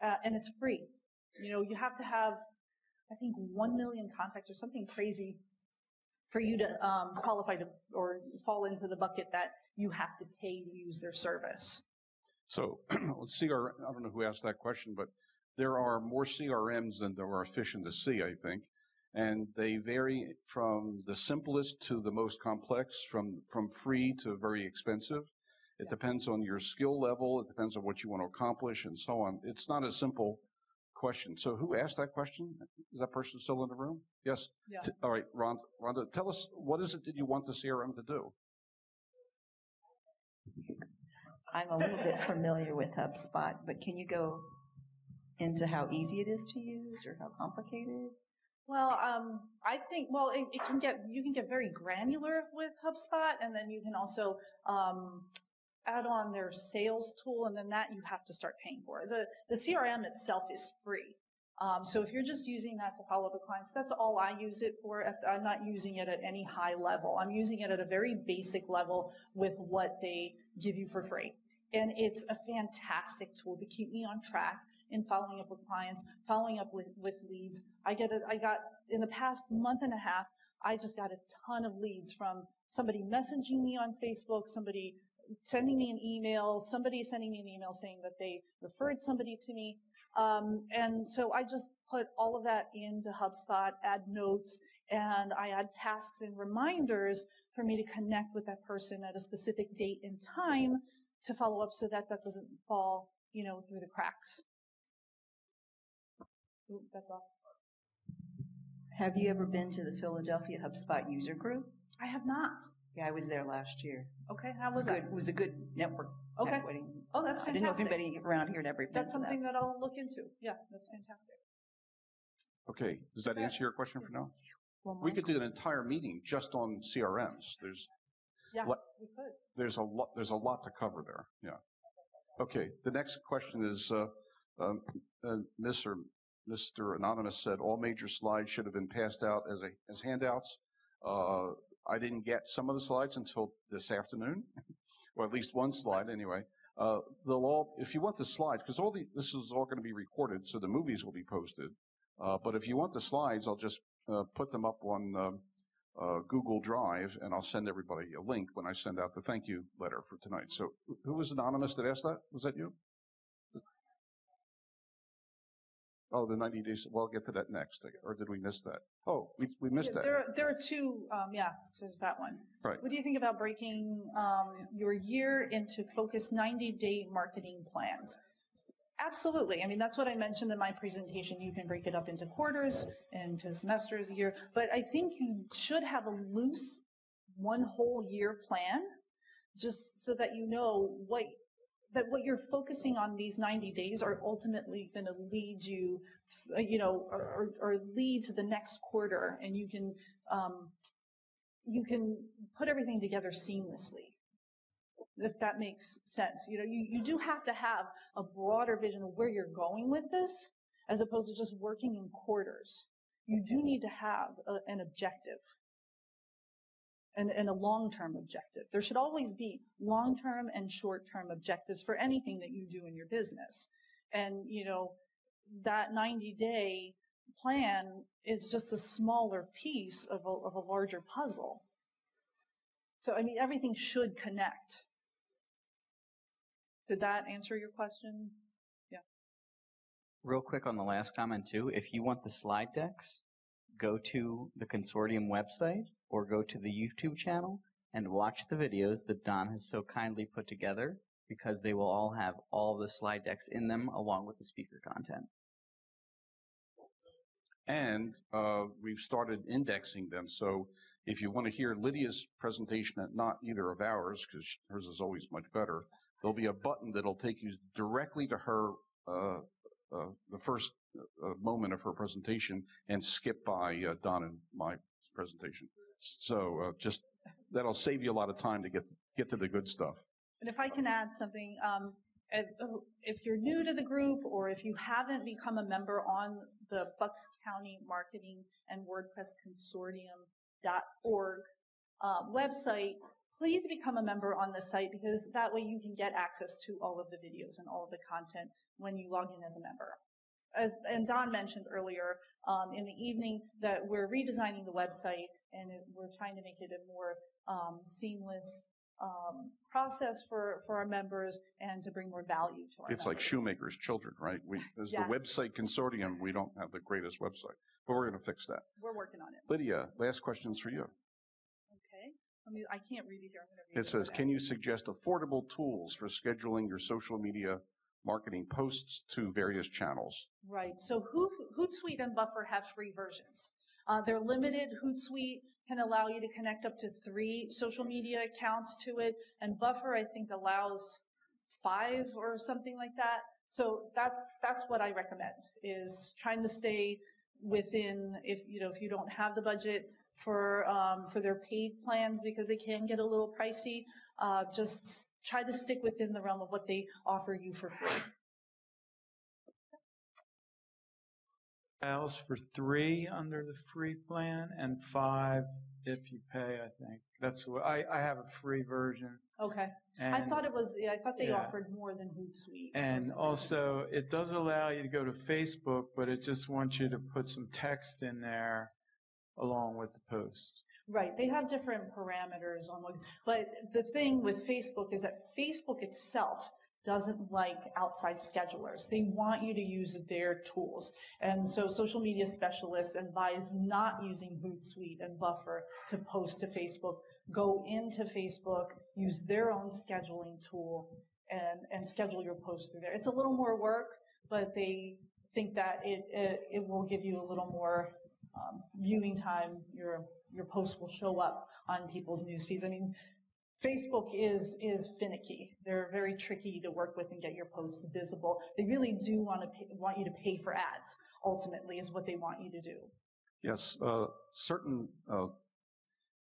uh, and it's free. You know, you have to have I think one million contacts or something crazy for you to um, qualify to or fall into the bucket that you have to pay to use their service. So C R M, I don't know who asked that question, but there are more C R Ms than there are fish in the sea, I think. And they vary from the simplest to the most complex, from, from free to very expensive. It yeah. depends on your skill level. It depends on what you want to accomplish and so on. It's not as simple question. So who asked that question? Is that person still in the room? Yes. Yeah. T all right, Rhonda, Rhonda, tell us, what is it that you want the C R M to do? I'm a little bit familiar with HubSpot, but can you go into how easy it is to use or how complicated? Well, um, I think, well, it, it can get, you can get very granular with HubSpot, and then you can also um, add on their sales tool, and then that you have to start paying for. The the C R M itself is free. Um, so if you're just using that to follow up with clients, that's all I use it for. I'm not using it at any high level. I'm using it at a very basic level with what they give you for free. And it's a fantastic tool to keep me on track in following up with clients, following up with, with leads. I get a, I got, in the past month and a half, I just got a ton of leads from somebody messaging me on Facebook, somebody sending me an email, somebody sending me an email saying that they referred somebody to me. Um, and so I just put all of that into HubSpot, add notes, and I add tasks and reminders for me to connect with that person at a specific date and time to follow up so that that doesn't fall, you know, through the cracks. Ooh, that's all. Have you ever been to the Philadelphia HubSpot user group? I have not. Yeah, I was there last year. Okay, how was that? It was a good network. Okay. Networking. Oh, that's fantastic. I didn't know if anybody around here had ever been to that. That's something that I'll look into. Yeah, that's fantastic. Okay, does that answer your question for now? Well, we could do an entire meeting just on C R Ms. There's yeah, we could. There's a lot. There's a lot to cover there. Yeah. Okay, the next question is, uh, um, uh, Miss or Mister Anonymous said all major slides should have been passed out as, a, as handouts. Uh, I didn't get some of the slides until this afternoon, or at least one slide anyway. Uh, they'll all, if you want the slides, because all the, this is all going to be recorded, so the movies will be posted. Uh, but if you want the slides, I'll just uh, put them up on um, uh, Google Drive, and I'll send everybody a link when I send out the thank you letter for tonight. So who was anonymous that asked that? Was that you? Oh, the ninety days. Well, I'll get to that next. Or did we miss that? Oh, we, we missed yeah, that. There are, there are two. Um, yes, there's that one. Right. What do you think about breaking um, your year into focused ninety-day marketing plans? Absolutely. I mean, that's what I mentioned in my presentation. You can break it up into quarters, into semesters, a year. But I think you should have a loose one whole year plan just so that you know what that what you're focusing on these ninety days are ultimately going to lead you, you know, or, or lead to the next quarter, and you can um, you can put everything together seamlessly, if that makes sense. You know, you, you do have to have a broader vision of where you're going with this, as opposed to just working in quarters. You do need to have a, an objective. And, and a long-term objective. There should always be long-term and short-term objectives for anything that you do in your business. And, you know, that ninety-day plan is just a smaller piece of a, of a larger puzzle. So, I mean, everything should connect. Did that answer your question? Yeah. Real quick on the last comment, too. If you want the slide decks, go to the consortium website or go to the YouTube channel and watch the videos that Don has so kindly put together, because they will all have all the slide decks in them along with the speaker content. And uh, we've started indexing them, so if you want to hear Lydia's presentation at not either of ours, because hers is always much better, there'll be a button that'll take you directly to her uh, uh, the first uh, moment of her presentation and skip by uh, Don and my presentation. So uh, just that'll save you a lot of time to get to, get to the good stuff. And if I can add something, um, if, if you're new to the group or if you haven't become a member on the Bucks County Marketing and WordPress Consortium dot org uh, website, please become a member on the site, because that way you can get access to all of the videos and all of the content when you log in as a member. As, and Don mentioned earlier um, in the evening that we're redesigning the website, and it, we're trying to make it a more um, seamless um, process for, for our members and to bring more value to our members. It's like shoemakers' children, right? We, as yes. The website consortium, we don't have the greatest website, but we're going to fix that. We're working on it. Lydia, last question's for you. Okay. I mean, I can't read it here. I'm going to read it. It says, can you suggest affordable tools for scheduling your social media marketing posts to various channels? Right. So Hootsuite and Buffer have free versions. Uh, they're limited. Hootsuite can allow you to connect up to three social media accounts to it, and Buffer, I think, allows five or something like that. So that's that's what I recommend, is trying to stay within, if you know if you don't have the budget for um, for their paid plans, because they can get a little pricey. Uh, just try to stick within the realm of what they offer you for free. Allows for three under the free plan and five if you pay, I think. That's what I, I have a free version. Okay. And I thought it was, yeah, I thought they yeah. offered more than Hootsuite. And also, it does allow you to go to Facebook, but it just wants you to put some text in there along with the post. Right, they have different parameters on what, but the thing with Facebook is that Facebook itself doesn't like outside schedulers. They want you to use their tools. And so social media specialists advise not using Hootsuite and Buffer to post to Facebook. Go into Facebook, use their own scheduling tool, and, and schedule your post through there. It's a little more work, but they think that it, it, it will give you a little more Um, viewing time. Your your post will show up on people's news feeds. I mean, Facebook is is finicky. They're very tricky to work with and get your posts visible. They really do want to pay, want you to pay for ads. Ultimately, is what they want you to do. Yes, uh, certain uh,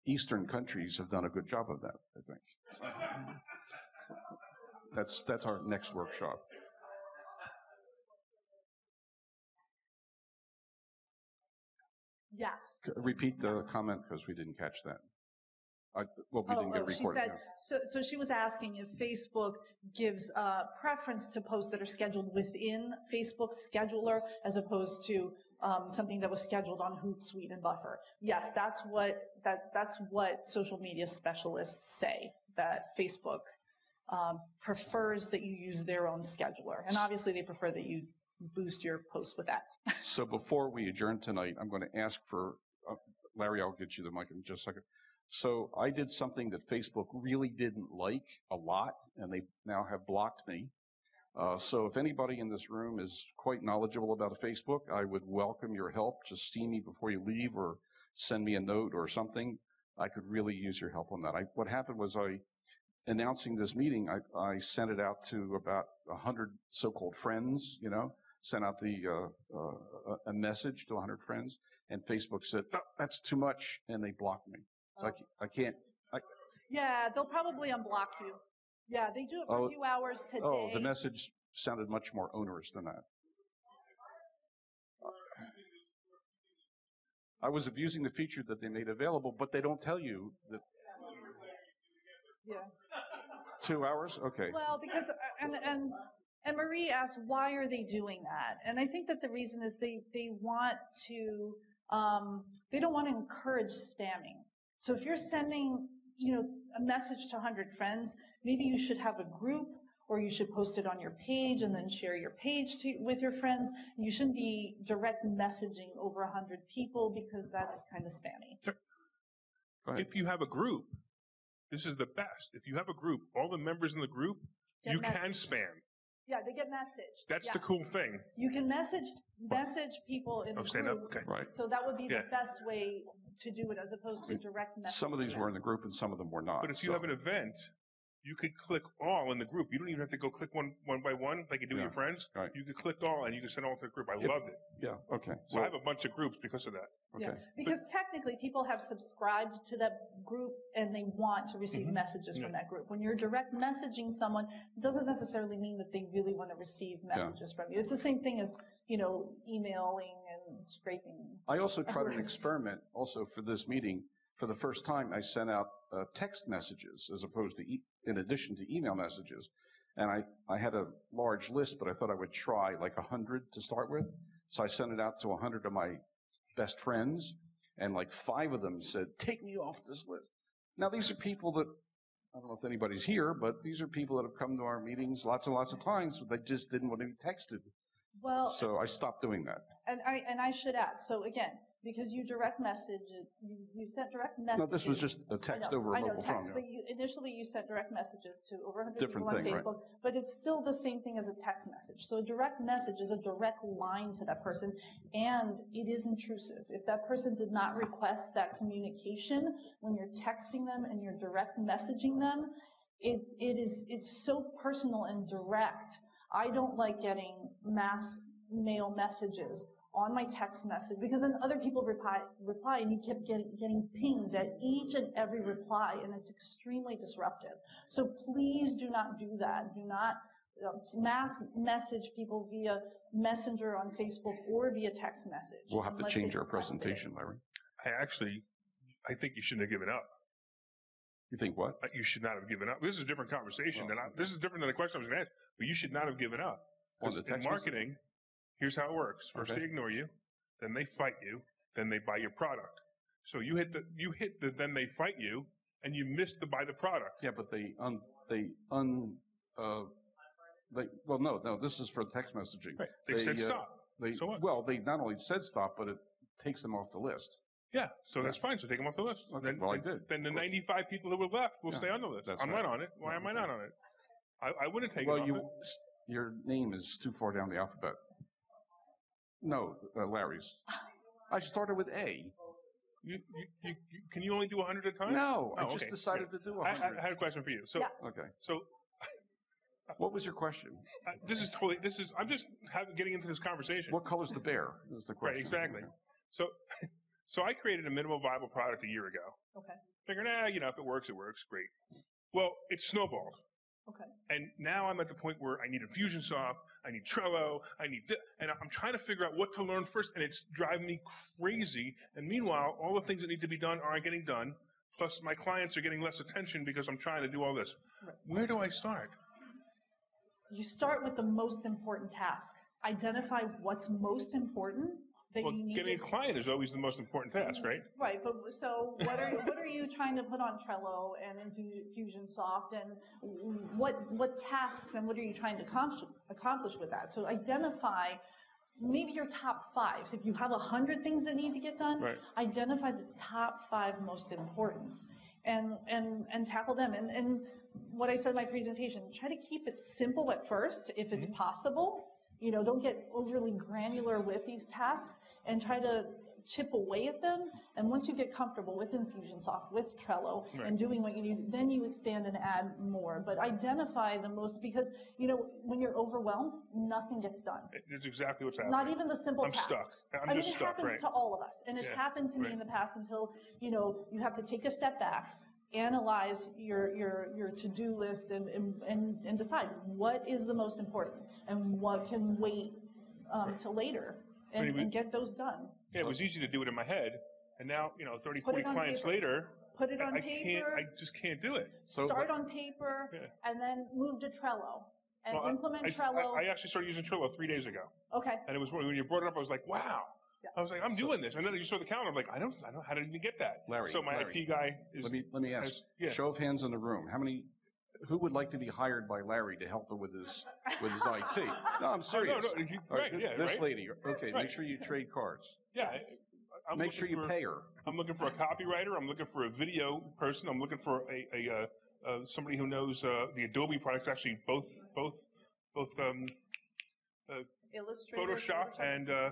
Eastern countries have done a good job of that, I think. That's, that's our next workshop. Yes. Repeat the yes. comment because we didn't catch that. I, well, we oh, didn't get oh, recorded. She said, yeah. so, so she was asking if Facebook gives uh, preference to posts that are scheduled within Facebook's scheduler as opposed to um, something that was scheduled on Hootsuite and Buffer. Yes, that's what that that's what social media specialists say, that Facebook um, prefers that you use their own scheduler, and obviously they prefer that you boost your post with that. So before we adjourn tonight, I'm going to ask for uh, Larry. I'll get you the mic in just a second. So I did something that Facebook really didn't like a lot, and they now have blocked me. Uh, so if anybody in this room is quite knowledgeable about Facebook, I would welcome your help. Just see me before you leave, or send me a note or something. I could really use your help on that. I, what happened was I, announcing this meeting, I, I sent it out to about a hundred so-called friends, you know, sent out the uh, uh, a message to a hundred friends, and Facebook said, oh, that's too much, and they blocked me. So I, I can't. I, yeah, they'll probably unblock you. Yeah, they do it for oh, a few hours today. Oh, the message sounded much more onerous than that. I was abusing the feature that they made available, but they don't tell you that. Yeah. Two hours? Okay. Well, because and and. And Marie asked, why are they doing that? And I think that the reason is they, they want to, um, they don't want to encourage spamming. So if you're sending, you know, a message to a hundred friends, maybe you should have a group, or you should post it on your page and then share your page to, with your friends. You shouldn't be direct messaging over a hundred people, because that's kind of spammy. If you have a group, this is the best. If you have a group, all the members in the group, Get you messaged. Can spam. Yeah, they get messaged. That's yes. the cool thing. You can message message people in oh, the group. Okay. Right. So that would be yeah. the best way to do it, as opposed to I mean, direct message. Some of these were in the group and some of them were not. But if so. you have an event, you could click all in the group. You don't even have to go click one one by one like you do yeah. with your friends. Right. You could click all and you can send all to the group. I if, loved it. Yeah, okay. So, so I have a bunch of groups because of that. Okay. Yeah, because but, technically people have subscribed to that group and they want to receive mm-hmm. messages yeah. from that group. When you're direct messaging someone, it doesn't necessarily mean that they really want to receive messages yeah. from you. It's the same thing as, you know, emailing and scraping. I also tried an experiment also for this meeting. For the first time, I sent out uh, text messages as opposed to, e in addition to email messages. And I, I had a large list, but I thought I would try like a hundred to start with. So I sent it out to a hundred of my best friends, and like five of them said, take me off this list. Now, these are people that, I don't know if anybody's here, but these are people that have come to our meetings lots and lots of times, but they just didn't want to be texted. Well, so I stopped doing that. And I, and I should add, so again, because you direct message, you, you sent direct messages. No, this was just a text know, over a I know, mobile text, phone. But you, initially you sent direct messages to over a hundred Different people thing, on Facebook, right? But it's still the same thing as a text message. So a direct message is a direct line to that person, and it is intrusive. If that person did not request that communication, when you're texting them and you're direct messaging them, it, it is, it's so personal and direct. I don't like getting mass mail messages on my text message, because then other people reply, reply and you kept getting, getting pinged at each and every reply, and it's extremely disruptive. So please do not do that. Do not uh, mass message people via Messenger on Facebook or via text message. We'll have to change our presentation, Larry. I actually, I think you shouldn't have given up. You think what? You should not have given up. This is a different conversation. Well, than I, this is different than the question I was going to ask, but you should not have given up. Well, the text in marketing... Message? Here's how it works. First okay. they ignore you, then they fight you, then they buy your product. So you hit the, you hit the, then they fight you, and you miss the buy the product. Yeah, but they, un, they, un, uh, they, well, no, no, this is for text messaging. Right. They, they said uh, stop. They, so what? Well, they not only said stop, but it takes them off the list. Yeah, so yeah. that's fine. So take them off the list. Okay. Then, well, I did. Then the ninety-five people that were left will yeah. stay on the list. That's I'm right. not on it. Why no, am I not on it? I, I wouldn't take well, it off you, it. Your name is too far down the alphabet. No, uh, Larry's. I started with A. You, you, you, you, can you only do a hundred at a time? No, oh, I just okay. decided yeah. to do one hundred. I, I had a question for you. So, yes. Okay. So, what was your question? Uh, this is totally. This is. I'm just having, getting into this conversation. What color's the bear? Is the question. Right. Exactly. Okay. So, so I created a minimal viable product a year ago. Okay. Figuring, ah, you know, if it works, it works. Great. Well, it snowballed. Okay. And now I'm at the point where I need Infusionsoft, I need Trello, I need this, and I'm trying to figure out what to learn first, and it's driving me crazy. And meanwhile, all the things that need to be done aren't getting done, plus my clients are getting less attention because I'm trying to do all this. Right. Where do I start? You start with the most important task. Identify what's most important that well, you need. Getting to... a client is always the most important task, right? Right, but so what are what are you trying to put on Trello and Infusionsoft, and what what tasks and what are you trying to accomplish, accomplish with that? So identify maybe your top five. So if you have a hundred things that need to get done, right. Identify the top five most important. And, and, and tackle them. And, and what I said in my presentation, try to keep it simple at first, if it's possible. You know, don't get overly granular with these tasks and try to chip away at them. And once you get comfortable with Infusionsoft, with Trello, right. and doing what you need, then you expand and add more. But identify the most, because, you know, when you're overwhelmed, nothing gets done. It's exactly what's happening. Not even the simple I'm tasks. Stuck. I'm I just mean, it stuck, happens right. to all of us. And it's yeah, happened to right. me in the past until, you know, you have to take a step back, analyze your your your to-do list and, and and and decide what is the most important and what can wait um, right. till later and, I mean, and get those done. Yeah, so it was easy to do it in my head, and now you know thirty, forty clients paper. later. Put it on I, paper. I can't. I just can't do it. So, Start but, on paper yeah. and then move to Trello. And well, implement I, Trello. I, I actually started using Trello three days ago. Okay. And it was when you brought it up, I was like, wow. Yeah. I was like, I'm so, doing this, and then you saw the calendar. I'm like, I don't, I don't, how did I even get that? Larry, so my Larry, I T guy is. Let me let me ask. Has, yeah. Show of hands in the room. How many? Who would like to be hired by Larry to help him with his with his I T? No, I'm serious. Oh, no, no, you, right, right, yeah, this right? lady. Okay, right. Make sure you trade cards. Yeah. Yes. I'm make sure you for, pay her. I'm looking for a copywriter. I'm looking for a video person. I'm looking for a, a uh, uh, somebody who knows uh, the Adobe products. Actually, both both both um, uh, Illustrator, Photoshop, Photoshop and. Uh,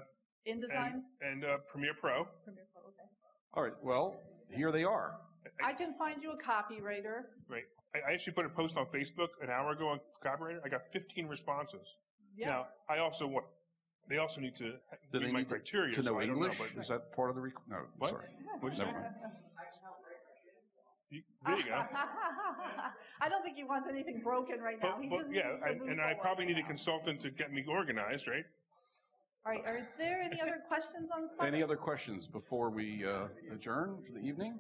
InDesign? And, and uh, Premiere Pro. Premiere Pro, okay. All right, well, here they are. I, I can find you a copywriter. Right. I, I actually put a post on Facebook an hour ago on copywriter. I got fifteen responses. Yeah. Now, I also want, they also need to do my need criteria. To, to so know I English? Know, is that part of the, rec no, what? sorry. What did you say? I just have a break. You, there you go. I don't think he wants anything broken right now. But, he but, just yeah, needs to I, move and I probably need now. a consultant to get me organized, right? All right, are there any other questions on site? Any other questions before we uh, adjourn for the evening?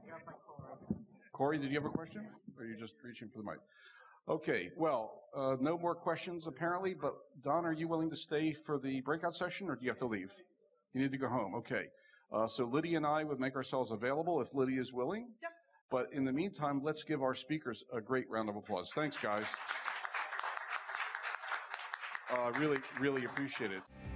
Corey, did you have a question? Or are you just reaching for the mic? Okay, well, uh, no more questions apparently, but Don, are you willing to stay for the breakout session or do you have to leave? You need to go home, okay. Uh, so Lydia and I would make ourselves available if Lydia is willing. Yep. But in the meantime, let's give our speakers a great round of applause. Thanks, guys. Uh, really, really appreciate it.